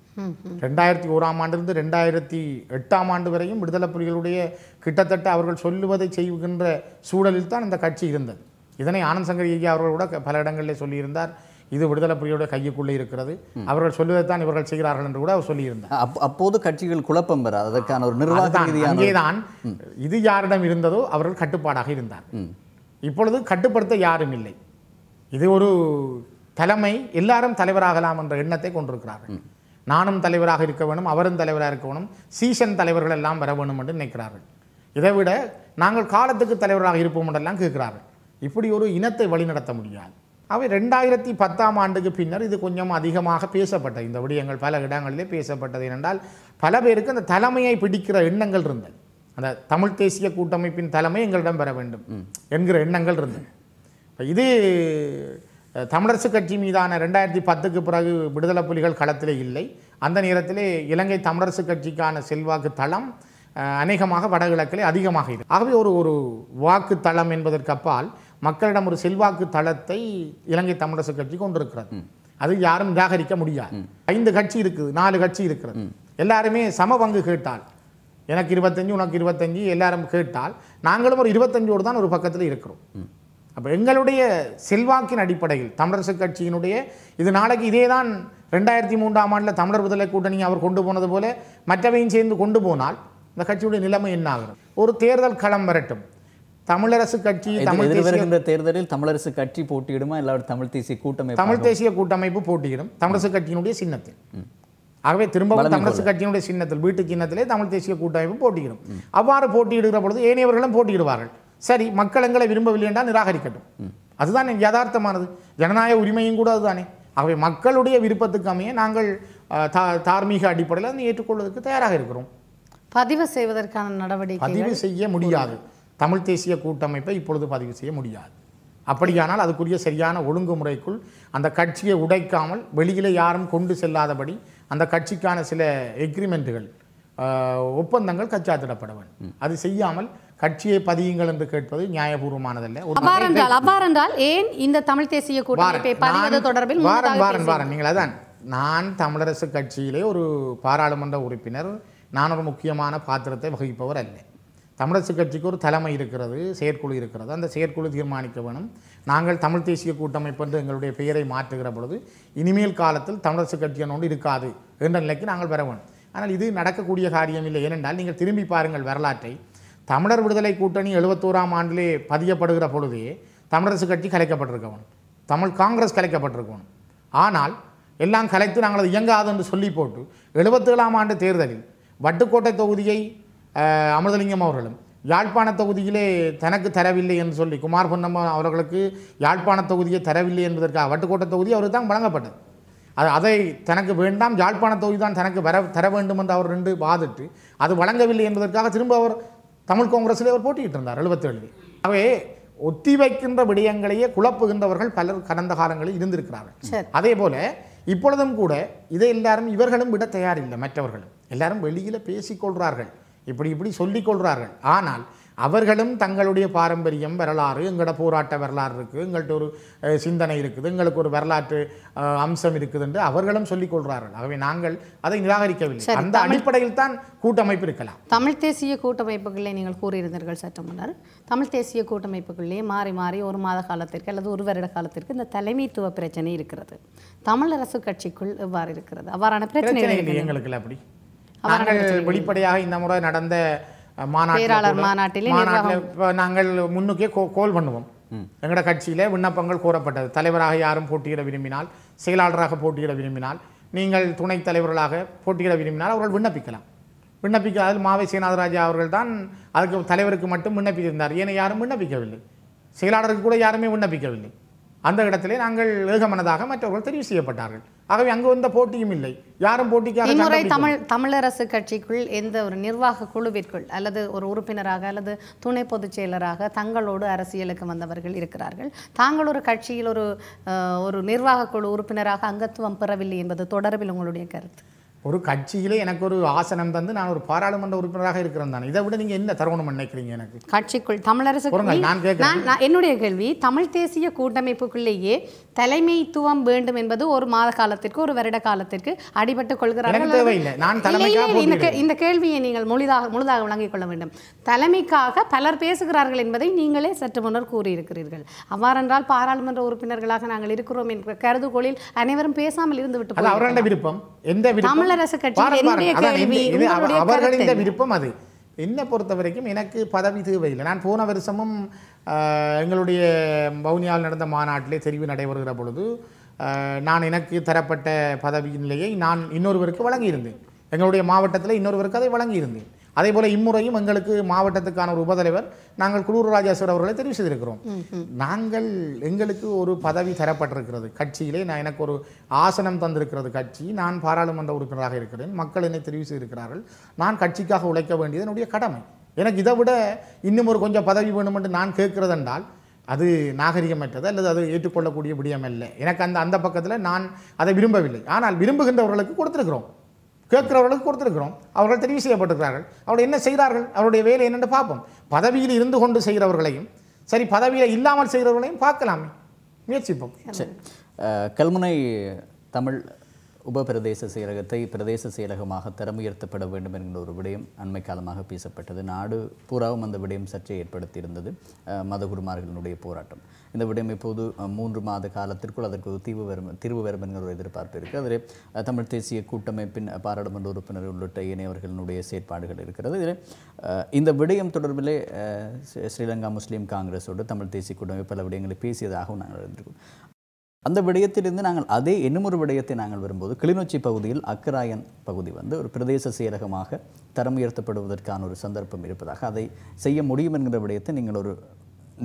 2001 ஆம் ஆண்டிலிருந்து 2008 ஆம் ஆண்டு வரையும் விடுதலை புலிகளுடைய கிட்டத்தட்ட அவர்கள் சொல்லுவதை செய்கின்ற சூழலில் தான் இந்த கட்சி இருந்தது. இதனை ஆனந்த் சங்கரி ஐயா அவர்கள் கூட பல இடங்களில் சொல்லியிருந்தார், இது விடுதலை புலிகளுடைய கையுக்குள்ளே இருக்கிறது, அவர்கள் சொல்லுவதைத்தான் இவர்கள் செய்கிறார்கள் என்று கூட அவர் சொல்லியிருந்தார். அப்போது கட்சிகள் குழப்பம் பெற அதற்கான ஒரு நிர்வாகத்தான் இது யாரிடம் இருந்ததோ அவர்கள் கட்டுப்பாடாக இருந்தார். இப்பொழுது கட்டுப்படுத்த யாரும் இல்லை. இது ஒரு தலைமை, எல்லாரும் தலைவராகலாம் என்ற எண்ணத்தை கொண்டிருக்கிறார்கள். நானும் தலைவராக இருக்க வேணும், அவரும் தலைவராக இருக்க வேணும், சீசன் தலைவர்கள் எல்லாம் வர வேண்டும் என்று நினைக்கிறார்கள். இதை விட நாங்கள் காலத்துக்கு தலைவராக இருப்போம் என்றெல்லாம் கேட்கிறார்கள். இப்படி ஒரு இனத்தை வழிநடத்த முடியாது. அவை 2010 ஆம் ஆண்டுக்கு பின்னர் இது கொஞ்சம் அதிகமாக பேசப்பட்டது. இந்த விடயங்கள் பல இடங்களிலே பேசப்பட்டது. ஏனென்றால் பல பேருக்கு அந்த தலைமையை பிடிக்கிற எண்ணங்கள் இருந்தது. அந்த தமிழ் தேசிய கூட்டமைப்பின் தலைமை எங்களிடம் பெற வேண்டும் என்கிற எண்ணங்கள் இருந்தது. இது தமிழரசு கட்சி மீதான 2010க்கு பிறகு விடுதலை புலிகள் களத்திலே இல்லை. அந்த நேரத்திலே இலங்கை தமிழரசு கட்சிக்கான செல்வாக்கு தளம் அநேகமாக வடகிழக்கிலே அதிகமாக இருக்கு. ஆகவே ஒரு வாக்கு தளம் என்பதற்கப்பால் மக்களிடம் ஒரு செல்வாக்கு தளத்தை இலங்கை தமிழரசு கட்சி கொண்டிருக்கிறது. அது யாரும் நிராகரிக்க முடியாது. 5 கட்சி இருக்குது, 4 கட்சி இருக்கிறது, எல்லாருமே சம பங்கு கேட்டால் எனக்கு 25 உனக்கு 25 எல்லாரும் கேட்டால் நாங்களும் ஒரு 25 தான் ஒரு பக்கத்துல இருக்கிறோம் அப்ப எங்களுடைய செல்வாக்கின் அடிப்படையில் தமிழரசு கட்சியினுடைய இது நாளைக்கு இதேதான் 2003 ஆம் ஆண்டில் தமிழர் விடுதலை கூட்டணி அவர் கொண்டு போனது போல மற்றவையும் சேர்ந்து கொண்டு போனால் இந்த கட்சியுடைய நிலைமை என்ன ஆகும் ஒரு தேர்தல் களம் வரட்டும் தமிழரசு கட்சி தமிழ் தேசிய தேர்தலில் தமிழரசு கட்சி போட்டியிடுமா இல்ல தமிழ் தேசிய கூட்டமைப்பு போட்டியிடும் தமிழரசு கட்சியினுடைய சின்னத்தில் ஆகவே திரும்ப தமிழரசு கட்சியினுடைய சின்னத்தில் வீட்டு சின்னத்திலே தமிழ் தேசிய கூட்டமைப்பு போட்டியிடும் அவ்வாறு போட்டியிடுகிற பொழுது ஏனையவர்களும் போட்டியிடுவார்கள் சரி மக்கள் எங்களை விரும்பவில்லை என்றால் நிராகரிக்கட்டும் அதுதான் யதார்த்தமானது ஜனநாயக உரிமையும் கூட அதுதானே ஆகவே மக்களுடைய விருப்பத்துக்கு அமைய நாங்கள் தார்மீக அடிப்படையில் ஏற்றுக்கொள்வதற்கு தயாராக இருக்கிறோம் பதிவு செய்வதற்கான நடவடிக்கை பதிவு செய்ய முடியாது தமிழ் தேசிய கூட்டமைப்பை இப்பொழுது பதிவு செய்ய முடியாது அப்படியானால் அதுக்குரிய சரியான ஒழுங்குமுறைக்குள் அந்த கட்சியை உடைக்காமல் வெளியில யாரும் கொண்டு செல்லாதபடி அந்த கட்சிக்கான சில எக்ரிமெண்ட்டுகள் ஒப்பந்தங்கள் கச்சாத்திடப்பட வேண்டும் அது செய்யாமல் கட்சியை பதியுங்கள் என்று கேட்பது நியாயபூர்வமானதல்ல அபாரண்டால் ஏன் இந்த தமிழ் தேசிய கூட்டமைப்பை பதிவது தொடர்பில் நீங்கள் அதான் நான் தமிழரசு கட்சியிலே ஒரு பாராளுமன்ற உறுப்பினர் நான் ஒரு முக்கியமான பாத்திரத்தை வகிப்பவர் அல்ல தமிழரசு கட்சிக்கு ஒரு தலைமை இருக்கிறது செயற்குழு இருக்கிறது அந்த செயற்குழு தீர்மானிக்க வேணும் நாங்கள் தமிழ் தேசிய கூட்டமைப்பு என்று எங்களுடைய பெயரை மாற்றுகிற பொழுது இனிமேல் காலத்தில் தமிழரசு கட்சியினோடு இருக்காது என்ற நிலைக்கு நாங்கள் வர வேணும் ஆனால் இது நடக்கக்கூடிய காரியம் இல்லை ஏனென்றால் நீங்கள் திரும்பி பாருங்கள் வரலாற்றை தமிழர் விடுதலை கூட்டணி 71 ஆண்டிலே பதியப்படுகிற பொழுதே தமிழரசு கட்சி கலைக்கப்பட்டிருக்கணும் தமிழ் காங்கிரஸ் கலைக்கப்பட்டிருக்கணும் ஆனால் எல்லாம் கலைத்து நாங்கள் அது இயங்காது என்று சொல்லி போட்டு 77 ஆண்டு தேர்தலில் வட்டுக்கோட்டை தொகுதியை அமிர்தலிங்கம் அவர்களும் யாழ்ப்பாண தொகுதியிலே தனக்கு தரவில்லை என்று சொல்லி குமார் பொன்னம்மா அவர்களுக்கு யாழ்ப்பாண தொகுதியை தரவில்லை என்பதற்காக வட்டுக்கோட்டை தொகுதி அவருக்கு தான் வழங்கப்பட்டது அதை தனக்கு வேண்டாம் யாழ்ப்பாண தொகுதி தான் தனக்கு தர வேண்டும் என்று அவர் ரெண்டு வாதிட்டு அது வழங்கவில்லை என்பதற்காக திரும்ப அவர் தமிழ் காங்கிரஸில் அவர் போட்டிக்கிட்டு இருந்தார் 77 ஆகவே ஒத்தி வைக்கின்ற விடயங்களையே குழப்புகின்றவர்கள் பலர் கடந்த காலங்களில் இருந்திருக்கிறார்கள் அதே போல இப்பொழுதும் கூட இதை எல்லாரும் இவர்களும் விட தயாரில்லை மற்றவர்களும் எல்லாரும் வெளியில் பேசிக்கொள்கிறார்கள் இப்படி சொல்லிக்கொள்கிறார்கள் ஆனால் அவர்களும் தங்களுடைய பாரம்பரியம் வரலாறு எங்களோட போராட்ட வரலாறு இருக்குது எங்கள்கிட்ட ஒரு சிந்தனை இருக்குது எங்களுக்கு ஒரு வரலாற்று அம்சம் இருக்குது என்று அவர்களும் சொல்லிக்கொள்கிறார்கள் ஆகவே நாங்கள் அதை நிராகரிக்கவில்லை அந்த அடிப்படையில் தான் கூட்டமைப்பு இருக்கலாம் தமிழ் தேசிய கூட்டமைப்புகளே நீங்கள் கூறியிருந்தீர்கள் சற்று முன்னர் தமிழ் தேசிய கூட்டமைப்புகளிலே மாறி மாறி ஒரு மாத காலத்திற்கு அல்லது ஒரு வருட காலத்திற்கு இந்த தலைமைத்துவ பிரச்சனை இருக்கிறது தமிழரசு கட்சிக்குள் எவ்வாறு இருக்கிறது அவ்வாறான பிரச்சனை எங்களுக்கு அப்படி நாங்கள் வெளிப்படையாக இந்த முறை நடந்த மாநாட்டில் நாங்கள் முன்னுக்கே கோல் பண்ணுவோம் எங்களோட கட்சியில விண்ணப்பங்கள் கோரப்பட்டது தலைவராக யாரும் போட்டியிட விரும்பினால் செயலாளராக போட்டியிட விரும்பினால் நீங்கள் துணைத் தலைவர்களாக போட்டியிட விரும்பினால் அவர்கள் விண்ணப்பிக்கலாம் விண்ணப்பிக்காத மாவை சேனாதராஜா அவர்கள் தான் அதுக்கு தலைவருக்கு மட்டும் விண்ணப்பித்திருந்தார் ஏன்னா யாரும் விண்ணப்பிக்கவில்லை செயலாளருக்கு கூட யாருமே விண்ணப்பிக்கவில்லை அந்த இடத்திலே நாங்கள் ஏகமனதாக மற்றவர்கள் தெரிவு செய்யப்பட்டார்கள் ஆகவே அங்கு வந்த போட்டியும் இல்லை யாரும் போட்டிக்காக இம்முறை தமிழரசு கட்சிக்குள் எந்த ஒரு நிர்வாக குழுவிற்குள் அல்லது ஒரு உறுப்பினராக அல்லது துணை பொதுச் செயலராக தங்களோடு அரசியலுக்கு வந்தவர்கள் இருக்கிறார்கள் தாங்கள் ஒரு கட்சியில் ஒரு நிர்வாக குழு உறுப்பினராக அங்கத்துவம் பெறவில்லை என்பது தொடர்பில் உங்களுடைய கருத்து ஒரு கட்சியிலே எனக்கு ஒரு ஆசனம் தந்து நான் ஒரு பாராளுமன்ற உறுப்பினராக இருக்கிறேன் தானே இதை விட நீங்கள் என்ன தருணம் நினைக்கிறீங்க எனக்கு கட்சிக்குள் தமிழரசு என்னுடைய கேள்வி தமிழ் தேசிய கூட்டமைப்புக்குள்ளேயே தலைமைத்துவம் வேண்டும் என்பது ஒரு மாத காலத்திற்கு ஒரு வருட காலத்திற்கு அடிபட்டு கொள்கிறார்கள் இந்த கேள்வியை நீங்கள் முழுதாக விளங்கிக் கொள்ள வேண்டும் தலைமைக்காக பலர் பேசுகிறார்கள் என்பதை நீங்களே சற்று முன்னர் கூறியிருக்கிறீர்கள் அவ்வாறென்றால் பாராளுமன்ற உறுப்பினர்களாக நாங்கள் இருக்கிறோம் என்ற கருதுகோளில் அனைவரும் பேசாமல் இருந்து விட்டு அவர்கள விருப்பம் எந்த விருப்பம் அவர்களின் விருப்பம் அது என்னை பொறுத்த வரைக்கும் எனக்கு பதவி தேவையில்லை நான் போன வருஷமும் எங்களுடைய வவுனியாவில் நடந்த மாநாட்டிலே தெரிவு நடைபெறுகிற பொழுது நான் எனக்கு தரப்பட்ட பதவி நிலையை நான் இன்னொருவருக்கு வழங்கியிருந்தேன் எங்களுடைய மாவட்டத்தில் இன்னொருவருக்கு அதை வழங்கியிருந்தேன் அதே போல இம்முறையும் எங்களுக்கு மாவட்டத்துக்கான ஒரு உபதலைவர் நாங்கள் குளூர் ராஜேஸ்வர் அவர்களை தெரிவு செய்திருக்கிறோம் நாங்கள் எங்களுக்கு ஒரு பதவி தரப்பட்டிருக்கிறது கட்சியிலே நான் எனக்கு ஒரு ஆசனம் தந்திருக்கிறது கட்சி நான் பாராளுமன்ற உறுப்பினராக இருக்கிறேன் மக்கள் என்னை தெரிவு செய்திருக்கிறார்கள் நான் கட்சிக்காக உழைக்க வேண்டியது என்னுடைய கடமை எனக்கு இதை விட இன்னும் ஒரு கொஞ்சம் பதவி வேணும் என்று நான் கேட்கிறது என்றால் அது நாகரிகமற்றது அல்லது அது ஏற்றுக்கொள்ளக்கூடிய விடயம் அல்ல எனக்கு அந்த அந்த பக்கத்தில் நான் அதை விரும்பவில்லை ஆனால் விரும்புகின்றவர்களுக்கு கொடுத்துருக்கிறோம் கேட்கிறவர்களுக்கு கொடுத்துருக்கிறோம் அவர்கள் தெரிவு செய்யப்பட்டிருக்கிறார்கள் அவர்கள் என்ன செய்கிறார்கள் அவருடைய வேலை என்னென்று பார்ப்போம் பதவியில் இருந்து கொண்டு செய்கிறவர்களையும் சரி பதவியில் இல்லாமல் செய்கிறவர்களையும் பார்க்கலாமே முயற்சிப்போம் சரி Kalmunai Tamil Uba Pradesa Seragate, Pradesa Serahamaha, Taramirtapata Vendaman Norubidim, and Makalamaha Pisa Patadanadu, Puram and the Vidim Sacha Patatiranda, Mother Gurmar Nude Poratum. In the Vidimipudu, Moonruma, the Kala Trikula, the Kutivu, Tiruverman, the Parker, Tamatesia Kutamapin, a Paradamandurupana, Lutay, and Everhill Nude, State Particle. In the Vidim Tudabile, Sri Lanka Muslim Congress, or Tamil Tesi Kudapalavading, PC, the Ahuna. அந்த விடயத்திலிருந்து நாங்கள் அதே இன்னொரு விடயத்தை நாங்கள் வரும்போது கிளிநொச்சி பகுதியில் அக்கராயன் பகுதி வந்து ஒரு பிரதேச செயலகமாக தரம் உயர்த்தப்படுவதற்கான ஒரு சந்தர்ப்பம் இருப்பதாக அதை செய்ய முடியும் என்கிற விடயத்தை நீங்கள் ஒரு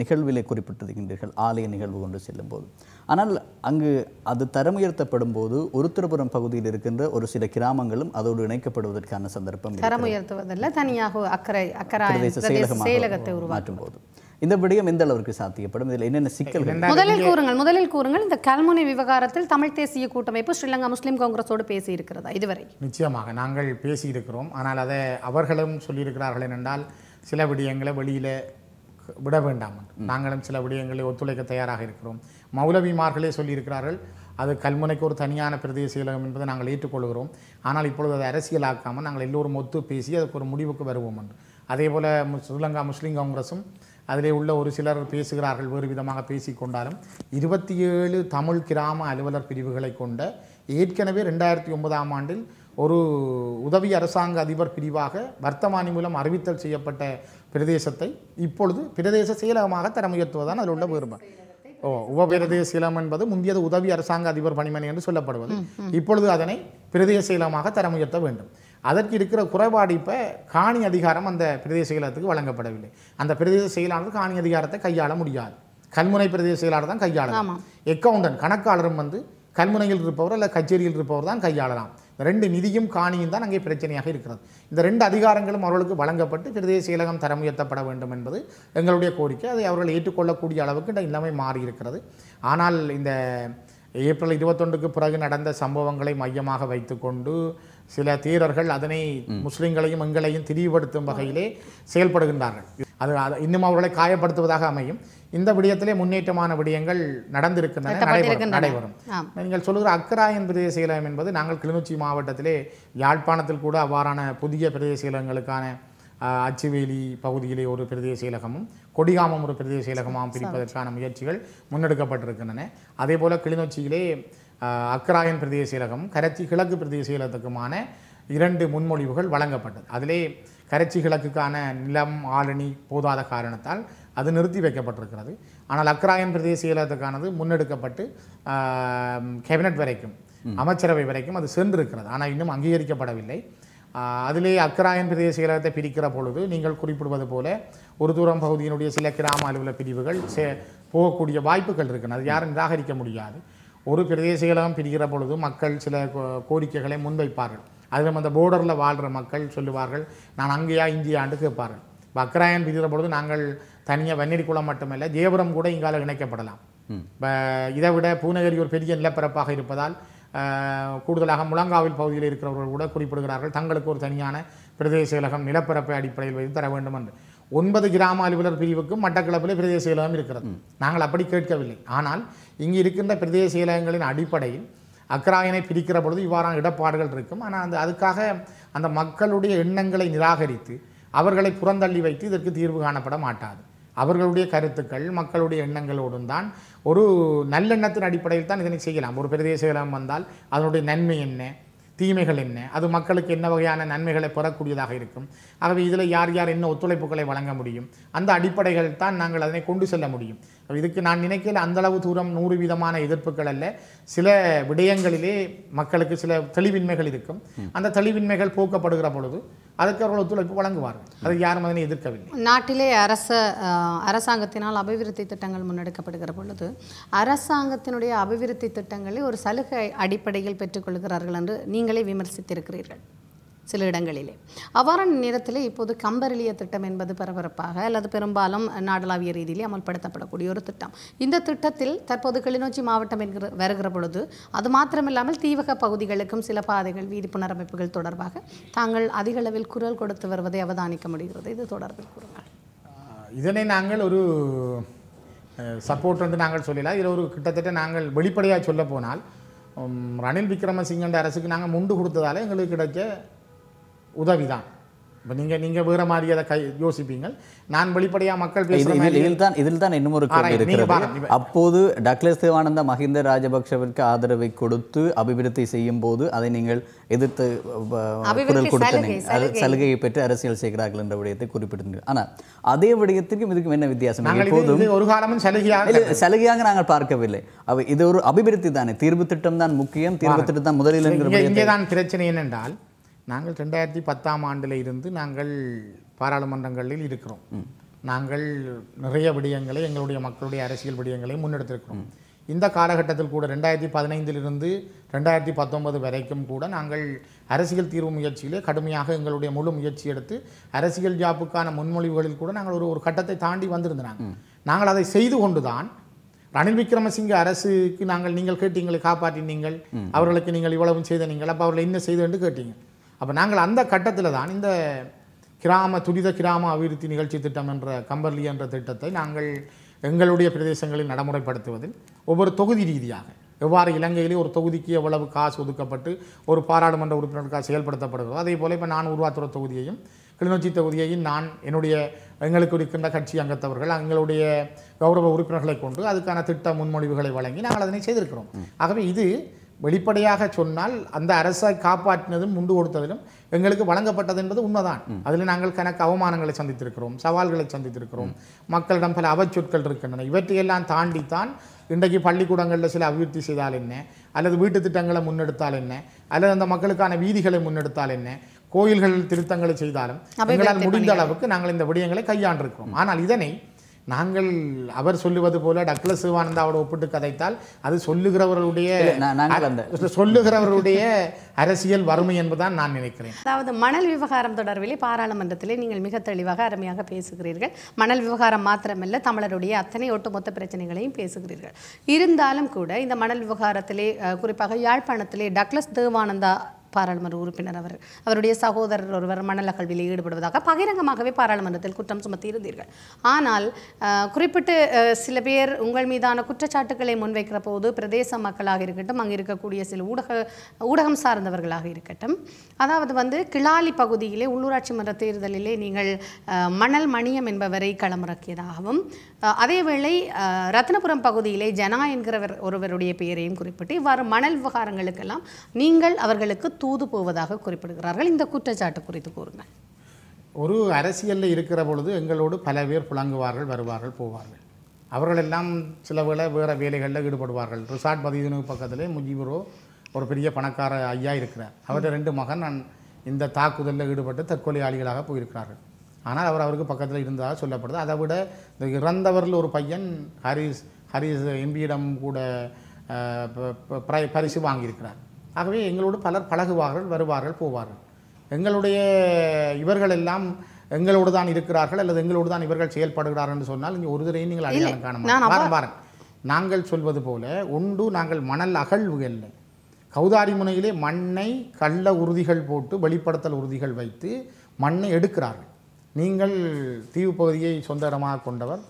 நிகழ்விலே குறிப்பிட்டிருக்கின்றீர்கள் ஆலய நிகழ்வு கொண்டு செல்லும்போது. ஆனால் அங்கு அது தரம் உயர்த்தப்படும்போது ஒருத்தரபுரம் பகுதியில் இருக்கின்ற ஒரு சில கிராமங்களும் அதோடு இணைக்கப்படுவதற்கான சந்தர்ப்பம் தரம் உயர்த்துவதல்ல தனியாக அக்கராயன் செயலகத்தை உருவாக்கும் போது In the video, in the Lurk Sati, but in a sickle. Model Kurungal, the Kalmoni Vivagaratil, Tamil Tesi Kutamapu, Sri Lanka Muslim Congress or Pesi Rikrada, either way. Nichama, an angle Pesi Rikrom, another Averhalum, Sulikar Lenandal, Celebrity Angle, Badile, Budavendam, Nangalam Celebrity Angle, Otulaka Tayara Hirkrom, Maulavi Markle, Sulikar, other Kalmonakur, Taniana Perdis, Elam, and Angle to Polorom, Analipo, the Arasiela Kaman, Angle Motu Pesi, or Mudibuka woman. Adebola, Sri Lanka Muslim Congressum. அதிலே உள்ள ஒரு சிலர் பேசுகிறார்கள் வேறு விதமாக பேசிக் கொண்டாலும் 27 தமிழ் கிராம அலுவலர் பிரிவுகளை கொண்ட ஏற்கனவே 2009 ஆம் ஆண்டில் ஒரு உதவி அரசாங்க அதிபர் பிரிவாக வர்த்தமானி மூலம் அறிவித்தல் செய்யப்பட்ட பிரதேசத்தை இப்பொழுது பிரதேச செயலகமாக தரமுயர்த்துவதுதான் அதில் உள்ள வேறுபாடு ஓ உபபிரதேச செயலகம் என்பது முந்தியது உதவி அரசாங்க அதிபர் பணிமனை என்று சொல்லப்படுவது இப்பொழுது அதனை பிரதேச செயலகமாக தரமுயர்த்த வேண்டும் அதற்கு இருக்கிற குறைபாடு இப்ப காணி அதிகாரம் அந்த பிரதேச செயலகத்துக்கு வழங்கப்படவில்லை அந்த பிரதேச செயலாளர் காணி அதிகாரத்தை கையாள முடியாது கல்முனை பிரதேச செயலாளர் தான் கையாளலாம் அக்கவுண்டன்ட் கணக்காளரும் வந்து கல்முனையில் இருப்பவர் அல்ல கச்சேரியில் இருப்பவர் தான் கையாளலாம் ரெண்டு நிதியும் காணியும் தான் அங்கே பிரச்சனையாக இருக்கிறது இந்த ரெண்டு அதிகாரங்களும் அவர்களுக்கு வழங்கப்பட்டு பிரதேச செயலகம் தரம் உயர்த்தப்பட வேண்டும் என்பது எங்களுடைய கோரிக்கை அதை அவர்கள் ஏற்றுக்கொள்ளக்கூடிய அளவுக்கு இல்லாமை மாறி இருக்கிறது ஆனால் இந்த ஏப்ரல் 21க்கு பிறகு நடந்த சம்பவங்களை மையமாக வைத்துக்கொண்டு சில தீரர்கள் அதனை முஸ்லிம்களையும் எங்களையும் திரிபடுத்தும் வகையிலே செயல்படுகின்றார்கள் அது இன்னும் அவர்களை காயப்படுத்துவதாக அமையும் இந்த விடயத்திலே முன்னேற்றமான விடயங்கள் நடந்திருக்கின்றன நடைபெறும் நீங்கள் சொல்லுகிற அக்கராயன் பிரதேச செயலகம் என்பது நாங்கள் கிளிநொச்சி மாவட்டத்திலே யாழ்ப்பாணத்தில் கூட அவ்வாறான புதிய பிரதேச செயலகங்களுக்கான அச்சுவேலி பகுதியிலே ஒரு பிரதேச செயலகமும் கொடிகாமம் ஒரு பிரதேச செயலகமாம் பிரிப்பதற்கான முயற்சிகள் முன்னெடுக்கப்பட்டிருக்கின்றன அதேபோல கிளிநொச்சியிலே அக்கராயன் பிரதேச செயலகம் கரச்சி கிழக்கு பிரதேச செயலகத்துக்குமான இரண்டு முன்மொழிவுகள் வழங்கப்பட்டது அதிலே கரச்சி கிழக்குக்கான நிலம் ஆளணி போதாத காரணத்தால் அது நிறுத்தி வைக்கப்பட்டிருக்கிறது ஆனால் அக்கராயன் பிரதேச செயலகத்துக்கானது முன்னெடுக்கப்பட்டு கேபினட் வரைக்கும் அமைச்சரவை வரைக்கும் அது சென்றிருக்கிறது ஆனால் இன்னும் அங்கீகரிக்கப்படவில்லை அதிலே அக்கராயன் பிரதேச செயலகத்தை பிரிக்கிற பொழுது நீங்கள் குறிப்பிடுவது போல ஒரு தூரம் பகுதியினுடைய சில கிராம அலுவலர் பிரிவுகள் போகக்கூடிய வாய்ப்புகள் இருக்கின்றன அது யாரும் நிராகரிக்க முடியாது ஒரு பிரதேச செயலகம் பிரிக்கிற பொழுது மக்கள் சில கோரிக்கைகளை முன்வைப்பார்கள் அதிலும் அந்த போர்டரில் வாழ்கிற மக்கள் சொல்லுவார்கள் நான் அங்கேயா இங்கேயாண்டு கேட்பார்கள் அக்கராயன் பிரிக்கிற பொழுது நாங்கள் தனியாக வன்னிக்குளம் மட்டுமல்ல ஜெயபுரம் கூட இங்கால இணைக்கப்படலாம் இதை விட பூநகரி ஒரு பெரிய நிலப்பரப்பாக இருப்பதால் கூடுதலாக முழங்காவில் பகுதியில் இருக்கிறவர்கள் கூட குறிப்பிடுகிறார்கள் தங்களுக்கு ஒரு தனியான பிரதேச செயலகம் நிலப்பரப்பை அடிப்படையில் வைத்து தர வேண்டும் என்று 9 கிராம அலுவலர் பிரிவுக்கும் மட்டக்களப்பிலே பிரதேச செயலகம் இருக்கிறது நாங்கள் அப்படி கேட்கவில்லை ஆனால் இங்கு இருக்கின்ற பிரதேச செயலகங்களின் அடிப்படையில் அக்கராயனை பிரிக்கிற பொழுது இவ்வாறான இடப்பாடுகள் இருக்கும் ஆனால் அந்த அதுக்காக அந்த மக்களுடைய எண்ணங்களை நிராகரித்து அவர்களை புறந்தள்ளி வைத்து இதற்கு தீர்வு காணப்பட மாட்டாது அவர்களுடைய கருத்துக்கள் மக்களுடைய எண்ணங்களோடும் தான் ஒரு நல்லெண்ணத்தின் அடிப்படையில் தான் இதனை செய்யலாம் ஒரு பிரதேச செயலகம் வந்தால் அதனுடைய நன்மை என்ன தீமைகள் என்ன அது மக்களுக்கு என்ன வகையான நன்மைகளை பெறக்கூடியதாக இருக்கும் ஆகவே இதில் யார் யார் என்ன ஒத்துழைப்புகளை வழங்க முடியும் அந்த அடிப்படைகள் தான் நாங்கள் அதனை கொண்டு செல்ல முடியும் இதுக்கு நான் நினைக்கல அந்த அளவு தூரம் 100% எதிர்ப்புகள் அல்ல சில விடயங்களிலே மக்களுக்கு சில தெளிவின்மைகள் இருக்கும் அந்த தெளிவின்மைகள் போக்கப்படுகிற பொழுது அதற்கு அவர்கள் ஒத்துழைப்பு வழங்குவார்கள் அதை யாரும் அதனை எதிர்க்கவில்லை நாட்டிலே அரசாங்கத்தினால் அபிவிருத்தி திட்டங்கள் முன்னெடுக்கப்படுகிற பொழுது அரசாங்கத்தினுடைய அபிவிருத்தி திட்டங்களை ஒரு சலுகை அடிப்படையில் பெற்றுக்கொள்கிறார்கள் என்று நீங்களே விமர்சித்திருக்கிறீர்கள் சில இடங்களிலே அவ்வாறான நேரத்திலே இப்போது கம்பரிலிய திட்டம் என்பது பரபரப்பாக அல்லது பெரும்பாலும் நாடளாவிய ரீதியிலே அமல்படுத்தப்படக்கூடிய ஒரு திட்டம் இந்த திட்டத்தில் தற்போது கிளிநொச்சி மாவட்டம் என்கிற வருகிற பொழுது அது மாத்திரமில்லாமல் தீவக பகுதிகளுக்கும் சில பாதைகள் வீதி புனரமைப்புகள் தொடர்பாக தாங்கள் அதிக அளவில் குரல் கொடுத்து வருவதை அவதானிக்க முடிகிறது இது தொடர்பில் கூறுங்கள் இதனை நாங்கள் ஒரு சப்போர்ட் என்று நாங்கள் சொல்லலாம் இதில் ஒரு கிட்டத்தட்ட நாங்கள் வெளிப்படையாக சொல்ல போனால் Ranil Wickremesinghe அரசுக்கு நாங்க முண்டு கொடுத்ததால எங்களுக்கு கிடைச்ச உதவிதான். நீங்க வேற மாதிரியா யோசிப்பீங்க. நான் வெளிப்படையா மக்கள் பேசுற மாதிரி இதில் தான் இன்னும் ஒரு கேள்வி இருக்கிறது. அப்போது டக்ளஸ் தேவானந்தா மஹிந்த ராஜபக்ஷவிற்கு ஆதரவை கொடுத்து அபிவிருத்தி செய்யும் போது அதை நீங்கள் எதிர்த்து குரல் கொடுத்தீங்க. சலுகையை பெற்று அரசியல் செய்கிறார்கள் என்ற விடயத்தை குறிப்பிட்டிருந்தீர்கள். ஆனா அதே விடயத்திற்கும் இதுக்கும் என்ன வித்தியாசம்? எப்போதும் ஒரு காலமும் சலுகையாக நாங்கள் பார்க்கவில்லை. இது ஒரு அபிவிருத்தி தானே, தீர்வு திட்டம் தான் முக்கியம், தீர்வு திட்டம் தான் முதலில் இங்கேதான் பிரச்சனை என்னென்றால் நாங்கள் 2010 ஆண்டில் இருந்து நாங்கள் பாராளுமன்றங்களில் இருக்கிறோம். நாங்கள் நிறைய விடயங்களை எங்களுடைய மக்களுடைய அரசியல் விடயங்களை முன்னெடுத்திருக்கிறோம். இந்த காலகட்டத்தில் கூட 2015 2019 வரைக்கும் கூட நாங்கள் அரசியல் தீர்வு முயற்சியிலே கடுமையாக எங்களுடைய முழு முயற்சி எடுத்து அரசியல் ஜாப்புக்கான முன்மொழிவுகளில் கூட நாங்கள் ஒரு கட்டத்தை தாண்டி வந்திருந்தாங்க. நாங்கள் அதை செய்து கொண்டு தான் ரணில் விக்ரமசிங்கே அரசுக்கு நீங்கள் கேட்டீங்களே, காப்பாற்றினீங்கள், அவர்களுக்கு நீங்கள் இவ்வளவும் செய்த, நீங்கள் அப்போ அவர்களை என்ன செய்து என்று கேட்டீங்க. அப்போ நாங்கள் அந்த கட்டத்தில் தான் இந்த துரித கிராம அபிவிருத்தி நிகழ்ச்சி திட்டம் என்ற கம்பர்லி என்ற திட்டத்தை நாங்கள் எங்களுடைய பிரதேசங்களில் நடைமுறைப்படுத்துவதில் ஒவ்வொரு தொகுதி ரீதியாக எவ்வாறு இலங்கையிலே ஒரு தொகுதிக்கு எவ்வளவு காசு ஒதுக்கப்பட்டு ஒரு பாராளுமன்ற உறுப்பினருக்காக செயல்படுத்தப்படுகிறதோ அதே போல் இப்போ நான் உருவாத்துற தொகுதியையும் கிளிநொச்சி தொகுதியையும் நான் எங்களுக்கு இருக்கின்ற கட்சி அங்கத்தவர்கள் எங்களுடைய கௌரவ உறுப்பினர்களை கொண்டு அதுக்கான திட்ட முன்மொழிவுகளை வழங்கி நாங்கள் அதனை செய்திருக்கிறோம். ஆகவே இது வெளிப்படையாக சொன்னால் அந்த அரசை காப்பாற்றினதும் முண்டு கொடுத்ததிலும் எங்களுக்கு வழங்கப்பட்டது என்பது உண்மைதான். அதில் நாங்கள் கணக்கு அவமானங்களை சந்தித்திருக்கிறோம், சவால்களை சந்தித்திருக்கிறோம், மக்களிடம் பல அவச்சொற்கள் இருக்கின்றன. இவற்றையெல்லாம் தாண்டித்தான் இன்றைக்கு பள்ளிக்கூடங்களில் சில அபிவிருத்தி செய்தால் என்ன, அல்லது வீட்டு திட்டங்களை முன்னெடுத்தால் என்ன, அல்லது அந்த மக்களுக்கான வீதிகளை முன்னெடுத்தால் என்ன, கோயில்கள் திருத்தங்களை செய்தாலும் எங்களால் முடிந்த அளவுக்கு நாங்கள் இந்த விடயங்களை கையாண்டிருக்கிறோம். ஆனால் இதனை நாங்கள் அவர் சொல்லுவது போல டக்ளஸ் சிவானந்தாவோட ஒப்பிட்டு கதைத்தால் அது சொல்லுகிறவர்களுடைய அரசியல் வறுமை என்பதுதான் நான் நினைக்கிறேன். அதாவது மணல் விவகாரம் தொடர்பிலே பாராளுமன்றத்திலே நீங்கள் மிக தெளிவாக அருமையாக பேசுகிறீர்கள். மணல் விவகாரம் மாத்திரமல்ல, தமிழருடைய அத்தனை ஒட்டுமொத்த பிரச்சனைகளையும் பேசுகிறீர்கள். இருந்தாலும் கூட இந்த மணல் விவகாரத்திலே குறிப்பாக யாழ்ப்பாணத்திலே டக்ளஸ் தேவானந்தா பாராளுமன்ற உறுப்பினர் அவருடைய சகோதரர் ஒருவர் மணல் அகழ்வில் ஈடுபடுவதாக பகிரங்கமாகவே பாராளுமன்றத்தில் குற்றம் சுமத்தி இருந்தீர்கள். ஆனால் குறிப்பிட்டு சில பேர் உங்கள் மீதான குற்றச்சாட்டுக்களை முன்வைக்கிற போது பிரதேச மக்களாக இருக்கட்டும், அங்கு இருக்கக்கூடிய சில ஊடகம் சார்ந்தவர்களாக இருக்கட்டும், அதாவது கிளாலி பகுதியிலே உள்ளூராட்சி மன்ற தேர்தலிலே நீங்கள் மணல் மணியம் என்பவரை களமிறக்கியதாகவும், அதேவேளை ரத்னபுரம் பகுதியிலே ஜனா என்கிறவர் ஒருவருடைய பெயரையும் குறிப்பிட்டு இவ்வாறு மணல் விவகாரங்களுக்கெல்லாம் நீங்கள் அவர்களுக்கு தூது போவதாக குறிப்பிடுகிறார்கள். இந்த குற்றச்சாட்டு குறித்து கூறுங்கள். ஒரு அரசியலில் இருக்கிற பொழுது எங்களோடு பல பேர் புழங்குவார்கள், வருவார்கள், போவார்கள். அவர்களெல்லாம் சில வேளை வேறு வேலைகளில் ஈடுபடுவார்கள். ரிசார்ட் பதிவு பக்கத்திலே முஜிபுரோ ஒரு பெரிய பணக்கார ஐயா இருக்கிறார். அவருடைய 2 மகன் இந்த தாக்குதலில் ஈடுபட்டு தற்கொலையாளிகளாக போயிருக்கிறார்கள். ஆனால் அவருக்கு பக்கத்தில் இருந்ததாக சொல்லப்படுது. அதை விட இந்த இறந்தவரில் ஒரு பையன் ஹரிஸ் எம்பியிடம் கூட பரிசு வாங்கியிருக்கிறார். ஆகவே எங்களோடு பலர் பழகுவார்கள், வருவார்கள், போவார்கள். எங்களுடைய இவர்களெல்லாம் எங்களோடு தான் இருக்கிறார்கள் அல்லது எங்களோடு தான் இவர்கள் செயல்படுகிறார்கள் என்று சொன்னால் இங்கே ஒரு தரையும் நீங்கள் அடையாளம் காண பாருங்கள். நாங்கள் சொல்வது போல ஒன்று நாங்கள் மணல் அகழ்வு இல்லை, கௌதாரி முனையிலே மண்ணை கள்ள உறுதிகள் போட்டு வெளிப்படுத்தல் உறுதிகள் வைத்து மண்ணை எடுக்கிறார்கள். நீங்கள் தீவு பகுதியை சொந்த இடமாக கொண்டவர்,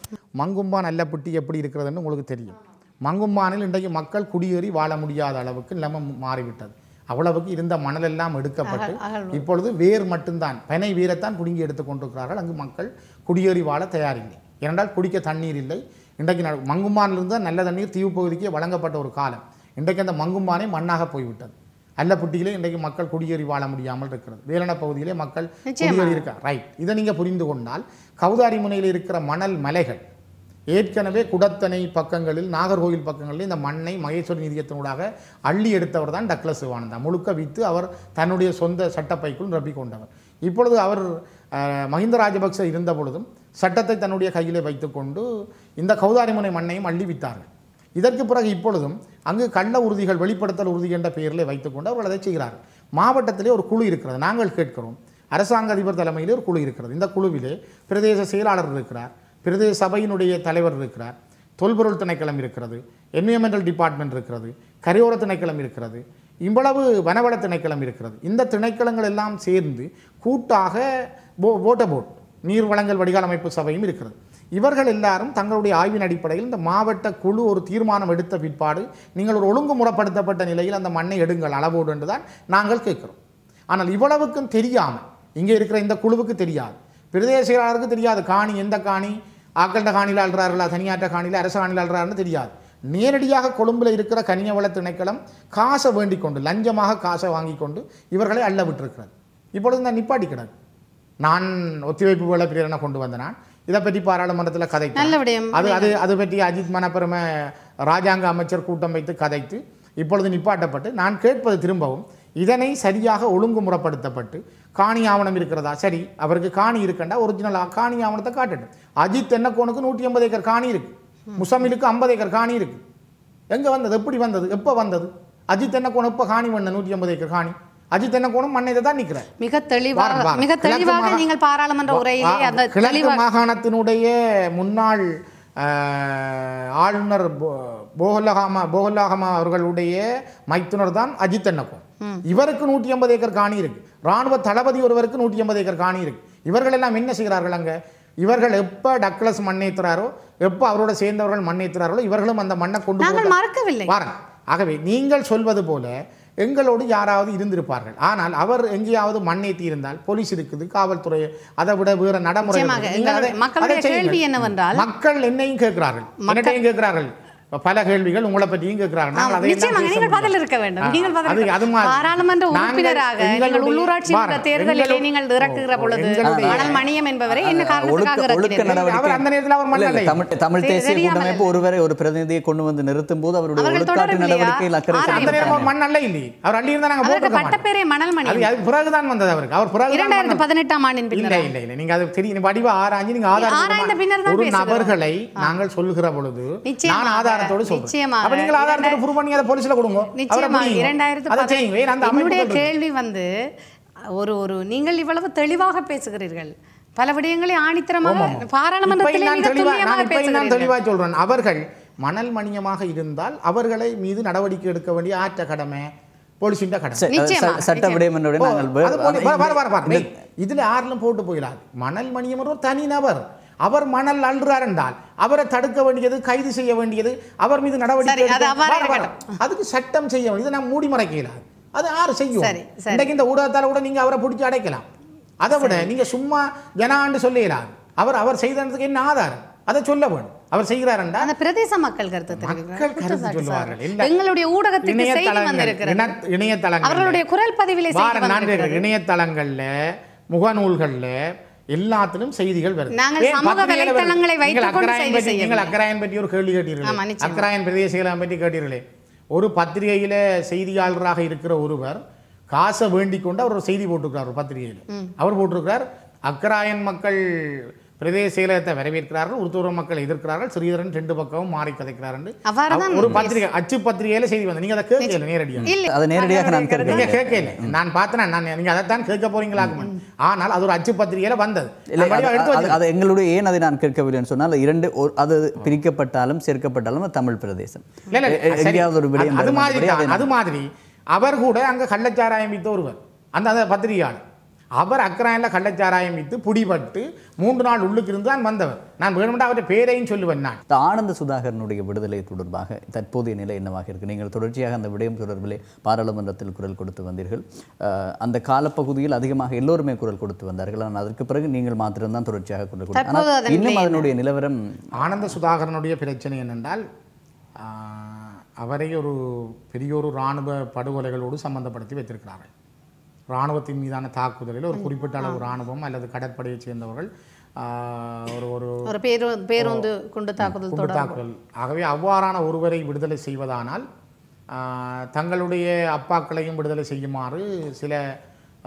மங்கும்பான் அல்லப்பட்டி எப்படி இருக்கிறதுன்னு உங்களுக்கு தெரியும். மங்கும்பானில் இன்றைக்கு மக்கள் குடியேறி வாழ முடியாத அளவுக்கு நிலைமை மாறிவிட்டது. அவ்வளவுக்கு இருந்த மணல் எல்லாம் எடுக்கப்பட்டு இப்பொழுது வேர் மட்டும்தான், பனை வேரைத்தான் பிடுங்கி எடுத்து கொண்டிருக்கிறார்கள். அங்கு மக்கள் குடியேறி வாழ தயாரில்லை, ஏனென்றால் குடிக்க தண்ணீர் இல்லை. இன்றைக்கு மங்கும்பானிலிருந்து நல்ல தண்ணீர் தீவு பகுதிக்கு வழங்கப்பட்ட ஒரு காலம், இன்றைக்கு அந்த மங்கும்பானே மண்ணாக போய்விட்டது. அல்லப்பட்டியிலே இன்றைக்கு மக்கள் குடியேறி வாழ முடியாமல் இருக்கிறது. வேலன பகுதியிலே மக்கள் குடியேறி இருக்கார். ரைட், இதை நீங்கள் புரிந்து கொண்டால் கௌதாரி முனையில் இருக்கிற மணல் மலைகள் ஏற்கனவே குடத்தனை பக்கங்களில், நாகர்கோவில் பக்கங்களில் இந்த மண்ணை மகேஸ்வரி நிதியத்தினூடாக அள்ளி எடுத்தவர் தான் டக்ளஸ் சிவானந்தா. முழுக்க வித்து அவர் தன்னுடைய சொந்த சட்டப்பைக்குள் நிரப்பிக்கொண்டவர். இப்பொழுது அவர் மஹிந்த ராஜபக்ச இருந்த பொழுதும் சட்டத்தை தன்னுடைய கையிலே வைத்துக்கொண்டு இந்த கௌதாரி முனை மண்ணையும் அள்ளி வித்தார்கள். இதற்கு பிறகு இப்பொழுதும் அங்கு கள்ள உறுதிகள், வெளிப்படுத்தல் உறுதி என்ற பெயரில் வைத்துக்கொண்டு அவர்கள் அதை செய்கிறார்கள். மாவட்டத்திலே ஒரு குழு இருக்கிறது. நாங்கள் கேட்கிறோம், அரசாங்க அதிபர் தலைமையிலே ஒரு குழு இருக்கிறது. இந்த குழுவிலே பிரதேச செயலாளர் இருக்கிறார், பிரதேச சபையினுடைய தலைவர் இருக்கிறார், தொல்பொருள் திணைக்களம் இருக்கிறது, என்விரான்மெண்டல் டிபார்ட்மெண்ட் இருக்கிறது, கரையோர திணைக்களம் இருக்கிறது, இவ்வளவு வனவள திணைக்களம் இருக்கிறது. இந்த திணைக்களங்கள் எல்லாம் சேர்ந்து கூட்டாக வாட்டர் போர்ட், நீர் வழங்கல் வடிகால் அமைப்பு சபையும் இருக்கிறது. இவர்கள் எல்லாரும் தங்களுடைய ஆய்வின் அடிப்படையில் இந்த மாவட்ட குழு ஒரு தீர்மானம் எடுத்த பிற்பாடு நீங்கள் ஒரு ஒழுங்குமுறைப்படுத்தப்பட்ட நிலையில் அந்த மண்ணை எடுங்கள் அளவோடு என்றுதான் நாங்கள் கேட்கிறோம். ஆனால் இவ்வளவுக்கும் தெரியாமல் இங்கே இருக்கிற இந்த குழுவுக்கு தெரியாது, பிரதேச செயலாளருக்கு தெரியாது, காணி எந்த காணி ஆக்கண்ட காணியில் ஆள்றார்களா தனியாற்ற காணியில் அரசு காணியில் ஆள்றாருன்னு தெரியாது. நேரடியாக கொழும்பில் இருக்கிற கனிய வள திணைக்களம் காசை வேண்டிக் கொண்டு லஞ்சமாக காசை வாங்கி கொண்டு இவர்களை அள்ள விட்டுருக்கிறது. இப்பொழுது நான் நிப்பாட்டி கிடக்கு. நான் ஒத்திவைப்பு வேலை பிரேரணை கொண்டு வந்த நான் இதை பற்றி பாராளுமன்றத்தில் கதைத்தேன். அது அது அது பற்றி அஜித் மணப்பெருமை ராஜாங்க அமைச்சர் கூட்டம் வைத்து கதைத்து இப்பொழுது நிப்பாட்டப்பட்டு நான் கேட்பது திரும்பவும் இதனை சரியாக ஒழுங்குமுறைப்படுத்தப்பட்டு காணி ஆவணம் இருக்கிறதா சரி அவருக்கு காணி இருக்கண்டா ஒரிஜினல் காணி ஆவணத்தை காட்டட்டும். அஜித் தென்னக்கோனுக்கு 150 ஏக்கர் காணி இருக்கு, முசமிலுக்கு 50 ஏக்கர் காணி இருக்கு. எங்கே வந்தது, எப்படி வந்தது, எப்போ வந்தது? அஜித் தென்னக்கோன் எப்போ காணி பண்ண 150 ஏக்கர் காணி? அஜித் தென்னக்கோனும் மண்ணை தான் நிற்கிறார். மிக தெளிவாக நீங்கள் பாராளுமன்ற உரையிலே கிழக்கு மாகாணத்தினுடைய முன்னாள் ஆளுநர் போகலாகமா அவர்களுடைய மைத்துனர் தான் அஜித் தென்னக்கோன். இவருக்கு 150 ஏக்கர் காணி இருக்கு. ராணுவ தளபதி ஒருவருக்கு 150 ஏக்கர் காணி இருக்கு. இவர்கள் எல்லாம் என்ன செய்கிறார்கள் அங்கே? இவர்கள் எப்போ டக்ளஸ் மண்ணேத்துறாரோ எப்போ அவரோட சேர்ந்தவர்கள் மண்ணேத்துறாரோ இவர்களும் அந்த மண்ணை கொண்டு மறக்கவில்லை வாரங்க. ஆகவே நீங்கள் சொல்வது போல எங்களோடு யாராவது இருந்திருப்பார்கள். ஆனால் அவர் எங்கேயாவது மண்ணேற்றி இருந்தால் போலீஸ் இருக்குது, காவல்துறை, அதை விட வேற நடைமுறை. மக்கள் என்னையும் கேட்கிறார்கள், என்னட்டையும் கேட்கிறார்கள், பல கேள்விகள் உங்களை பற்றியும் ஒருவரை ஒரு பிரதிநிதியை கொண்டு வந்து நிறுத்தும் போது அவருடைய ஒழுக்காற்று நடவடிக்கையில் நபர்களை நாங்கள் சொல்லுகிற பொழுது கேள்வி வந்து ஒரு நீங்கள் இவ்வளவு தெளிவாக பேசுகிறீர்கள், பல விடயங்களை ஆணித்தரமாக பாராளுமன்றத்தில் சொல்றேன். அவர்கள் மணல் மணியமாக இருந்தால் அவர்களை மீது நடவடிக்கை எடுக்க வேண்டிய ஆற்ற கடமை போலீஸின் கடமை. சட்ட விடயம் இதுல ஆறிலும் போட்டு போகிறார். மணல் மணியம் ஒரு தனி நபர், அவர் மணல் அல்றார் என்றால் அவரை தடுக்க வேண்டியது, கைது செய்ய வேண்டியது, அவர் மீது நடவடிக்கை அதுக்கு சட்டம் செய்ய வேண்டியது. நான் மூடி மறைக்கலாம், அது யார் செய்யும்? இன்றைக்கு இந்த ஊடகத்தால் கூட நீங்கள் அவரை பிடிச்சி அடைக்கலாம். அதை விட நீங்கள் சும்மா ஜனாண்டு சொல்லிடலாம். அவர் செய்ததுக்கு என்ன ஆதாரம்? அதை சொல்ல வேணும். அவர் செய்கிறார் என்றால் பிரதேச மக்கள் கருத்து சொல்லுவார்கள். எங்களுடைய ஊடகத்தின் இணையதளங்கள்ல முகநூல்கள்ல எல்லாத்திலும் செய்திகள் வருது. நீங்கள் அக்கராயன் பற்றி ஒரு கேள்வி கேட்டீர்களே, அக்கராயன் பிரதேச செயலாளர் பற்றி கேட்டீர்களே. ஒரு பத்திரிகையில செய்தியாளராக இருக்கிற ஒருவர் காசை வேண்டிக் கொண்டு அவர் ஒரு செய்தி போட்டிருக்கிறார். ஒரு பத்திரிகையில் அவர் போட்டிருக்கிறார், அக்கராயன் மக்கள் பிரதேச செயலகத்தை வரவேற்கிறார்கள், உருத்தூர மக்கள் எதிர்க்கிறார்கள், ஸ்ரீதரன் ரெண்டு பக்கமும் மாறி கதைக்கிறார்கள். ஒரு பத்திரிகை அச்சு பத்திரிகையில செய்தி வந்து நீங்க அதை கேட்கல நேரடியாக. நீங்க கேட்கல, நான் பார்த்தேன், நான் நீங்க அதைத்தான் கேட்க போறீங்களாகும். ஆனால் அது ஒரு அச்சு பத்திரிகையில வந்தது. அது எங்களுடைய ஏன் அதை நான் கேட்கவில்லைன்னு சொன்னால் இரண்டு அது பிரிக்கப்பட்டாலும் சேர்க்கப்பட்டாலும் தமிழ் பிரதேசம் அது மாதிரி. அவர் கூட அங்கே கள்ளச்சாராயம் வித்த ஒருவர், அந்த பத்திரிகையாளர், அவர் அக்கராயில் கள்ளச்சாராயம் வித்து பிடிபட்டு 3 நாள் உள்ளுக்கு இருந்து தான் வந்தவர். நான் வேணுமெண்டா அவருடைய பேரையும் சொல்லுவேன். நான் ஆனந்த சுதாகரனுடைய விடுதலை தொடர்பாக தற்போதைய நிலை என்னவாக இருக்குது? நீங்கள் தொடர்ச்சியாக அந்த விடயம் தொடர்பிலே பாராளுமன்றத்தில் குரல் கொடுத்து வந்தீர்கள். அந்த காலப்பகுதியில் அதிகமாக எல்லோருமே குரல் கொடுத்து வந்தார்கள். ஆனால் அதற்கு பிறகு நீங்கள் மாத்திரம்தான் தொடர்ச்சியாக குரல் கொடுத்து. இன்னும் அதனுடைய நிலவரம்? ஆனந்த சுதாகரனுடைய பிரச்சனை என்னென்றால் அவரை ஒரு பெரியோரு இராணுவ படுகொலைகளோடு சம்பந்தப்படுத்தி வைத்திருக்கிறார்கள். இராணுவத்தின் மீதான தாக்குதலில் ஒரு குறிப்பிட்ட அளவு இராணுவம் அல்லது கடற்படையை சேர்ந்தவர்கள் ஒரு பேருந்து குண்டு தாக்குதல். ஆகவே அவ்வாறான ஒருவரை விடுதலை செய்வதானால் தங்களுடைய அப்பாக்களையும் விடுதலை செய்யுமாறு சில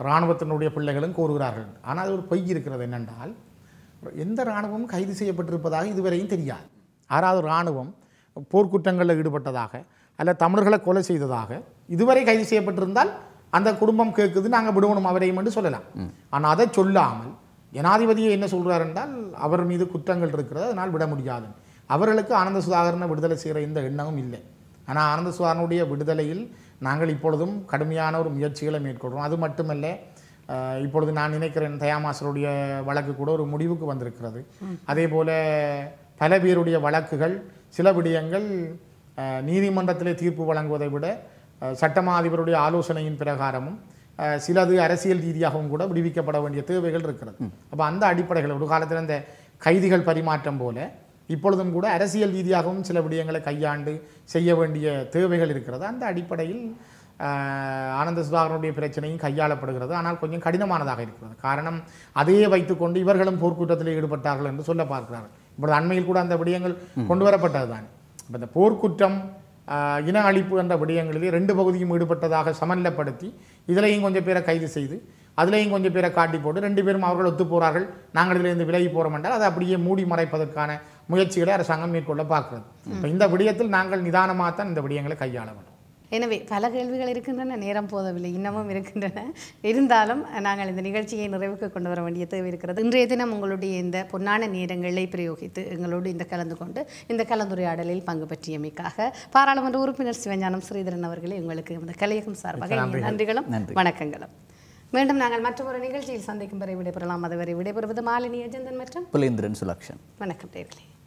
இராணுவத்தினுடைய பிள்ளைகளும் கூறுகிறார்கள். ஆனால் அது ஒரு பொய் இருக்கிறது. என்னென்றால் எந்த இராணுவமும் கைது செய்யப்பட்டிருப்பதாக இதுவரையும் தெரியாது. யாராவது இராணுவம் போர்க்குற்றங்களில் ஈடுபட்டதாக அல்ல தமிழர்களை கொலை செய்ததாக இதுவரை கைது செய்யப்பட்டிருந்தால் அந்த குடும்பம் கேட்குது, நாங்கள் விடுவோம் அவரையும் என்று சொல்லலாம். ஆனால் அதை சொல்லாமல் ஜனாதிபதியை என்ன சொல்கிறார் என்றால் அவர் மீது குற்றங்கள் இருக்கிறது, அதனால் விட முடியாது. அவர்களுக்கு ஆனந்த சுதாகரனை விடுதலை செய்கிற எந்த எண்ணமும் இல்லை. ஆனால் ஆனந்த சுதாகரனுடைய விடுதலையில் நாங்கள் இப்பொழுதும் கடுமையான ஒரு முயற்சிகளை மேற்கொள்கிறோம். அது மட்டுமல்ல, இப்பொழுது நான் நினைக்கிறேன் தயாமாசருடைய வழக்கு கூட ஒரு முடிவுக்கு வந்திருக்கிறது. அதேபோல பல பேருடைய வழக்குகள் சில விடயங்கள் நீதிமன்றத்திலே தீர்ப்பு வழங்குவதை விட சட்டமாதிபருடைய ஆலோசனையின் பிரகாரமும் சிலது அரசியல் ரீதியாகவும் கூட விடுவிக்கப்பட வேண்டிய தேவைகள் இருக்கிறது. அப்போ அந்த அடிப்படைகள் ஒரு காலத்தில் அந்த கைதிகள் பரிமாற்றம் போல இப்பொழுதும் கூட அரசியல் ரீதியாகவும் சில விடயங்களை கையாண்டு செய்ய வேண்டிய தேவைகள் இருக்கிறது. அந்த அடிப்படையில் ஆனந்த சுதாகரனுடைய பிரச்சனையும் கையாளப்படுகிறது. ஆனால் கொஞ்சம் கடினமானதாக இருக்கிறது. காரணம் அதையே வைத்துக்கொண்டு இவர்களும் போர்க்குற்றத்தில் ஈடுபட்டார்கள் என்று சொல்ல பார்க்கிறார்கள். இப்பொழுது அண்மையில் கூட அந்த விடயங்கள் கொண்டு வரப்பட்டது தான். இப்போ இந்த போர்க்குற்றம் இன அழிப்பு என்ற விடயங்களிலே ரெண்டு பகுதியும் ஈடுபட்டதாக சமநிலைப்படுத்தி இதிலையும் கொஞ்சம் பேரை கைது செய்து அதிலையும் கொஞ்சம் பேரை காட்டி போட்டு ரெண்டு பேரும் அவர்கள் ஒத்து போகிறார்கள், நாங்கள் இதிலிருந்து விலகி போகிறோம் என்றால் அதை அப்படியே மூடி மறைப்பதற்கான முயற்சிகளை அரசாங்கம் மேற்கொள்ள பார்க்கிறது. இப்போ இந்த விடயத்தில் நாங்கள் நிதானமாகத்தான் இந்த விடயங்களை கையாள வேண்டும். எனவே பல கேள்விகள் இருக்கின்றன, நேரம் போதவில்லை, இன்னமும் இருக்கின்றன. இருந்தாலும் நாங்கள் இந்த நிகழ்ச்சியை நிறைவுக்கு கொண்டு வர வேண்டிய தேவை இருக்கிறது. இன்றைய தினம் உங்களுடைய இந்த பொன்னான நேரங்களை பிரயோகித்து எங்களோடு இந்த கலந்து கொண்டு இந்த கலந்துரையாடலில் பங்கு பற்றியமைக்காக பாராளுமன்ற உறுப்பினர் சிவஞானம் ஸ்ரீதரன் அவர்களே உங்களுக்கு இந்த கலையகம் சார்பாக நன்றிகளும் வணக்கங்களும். மீண்டும் நாங்கள் மற்றொரு நிகழ்ச்சியில் சந்திக்கும் வரை விடைபெறலாம். அதுவரை விடைபெறுவது மாலினி அஜந்தன் மற்றும் புலேந்திரன் சுலக்ஷன். வணக்கம்.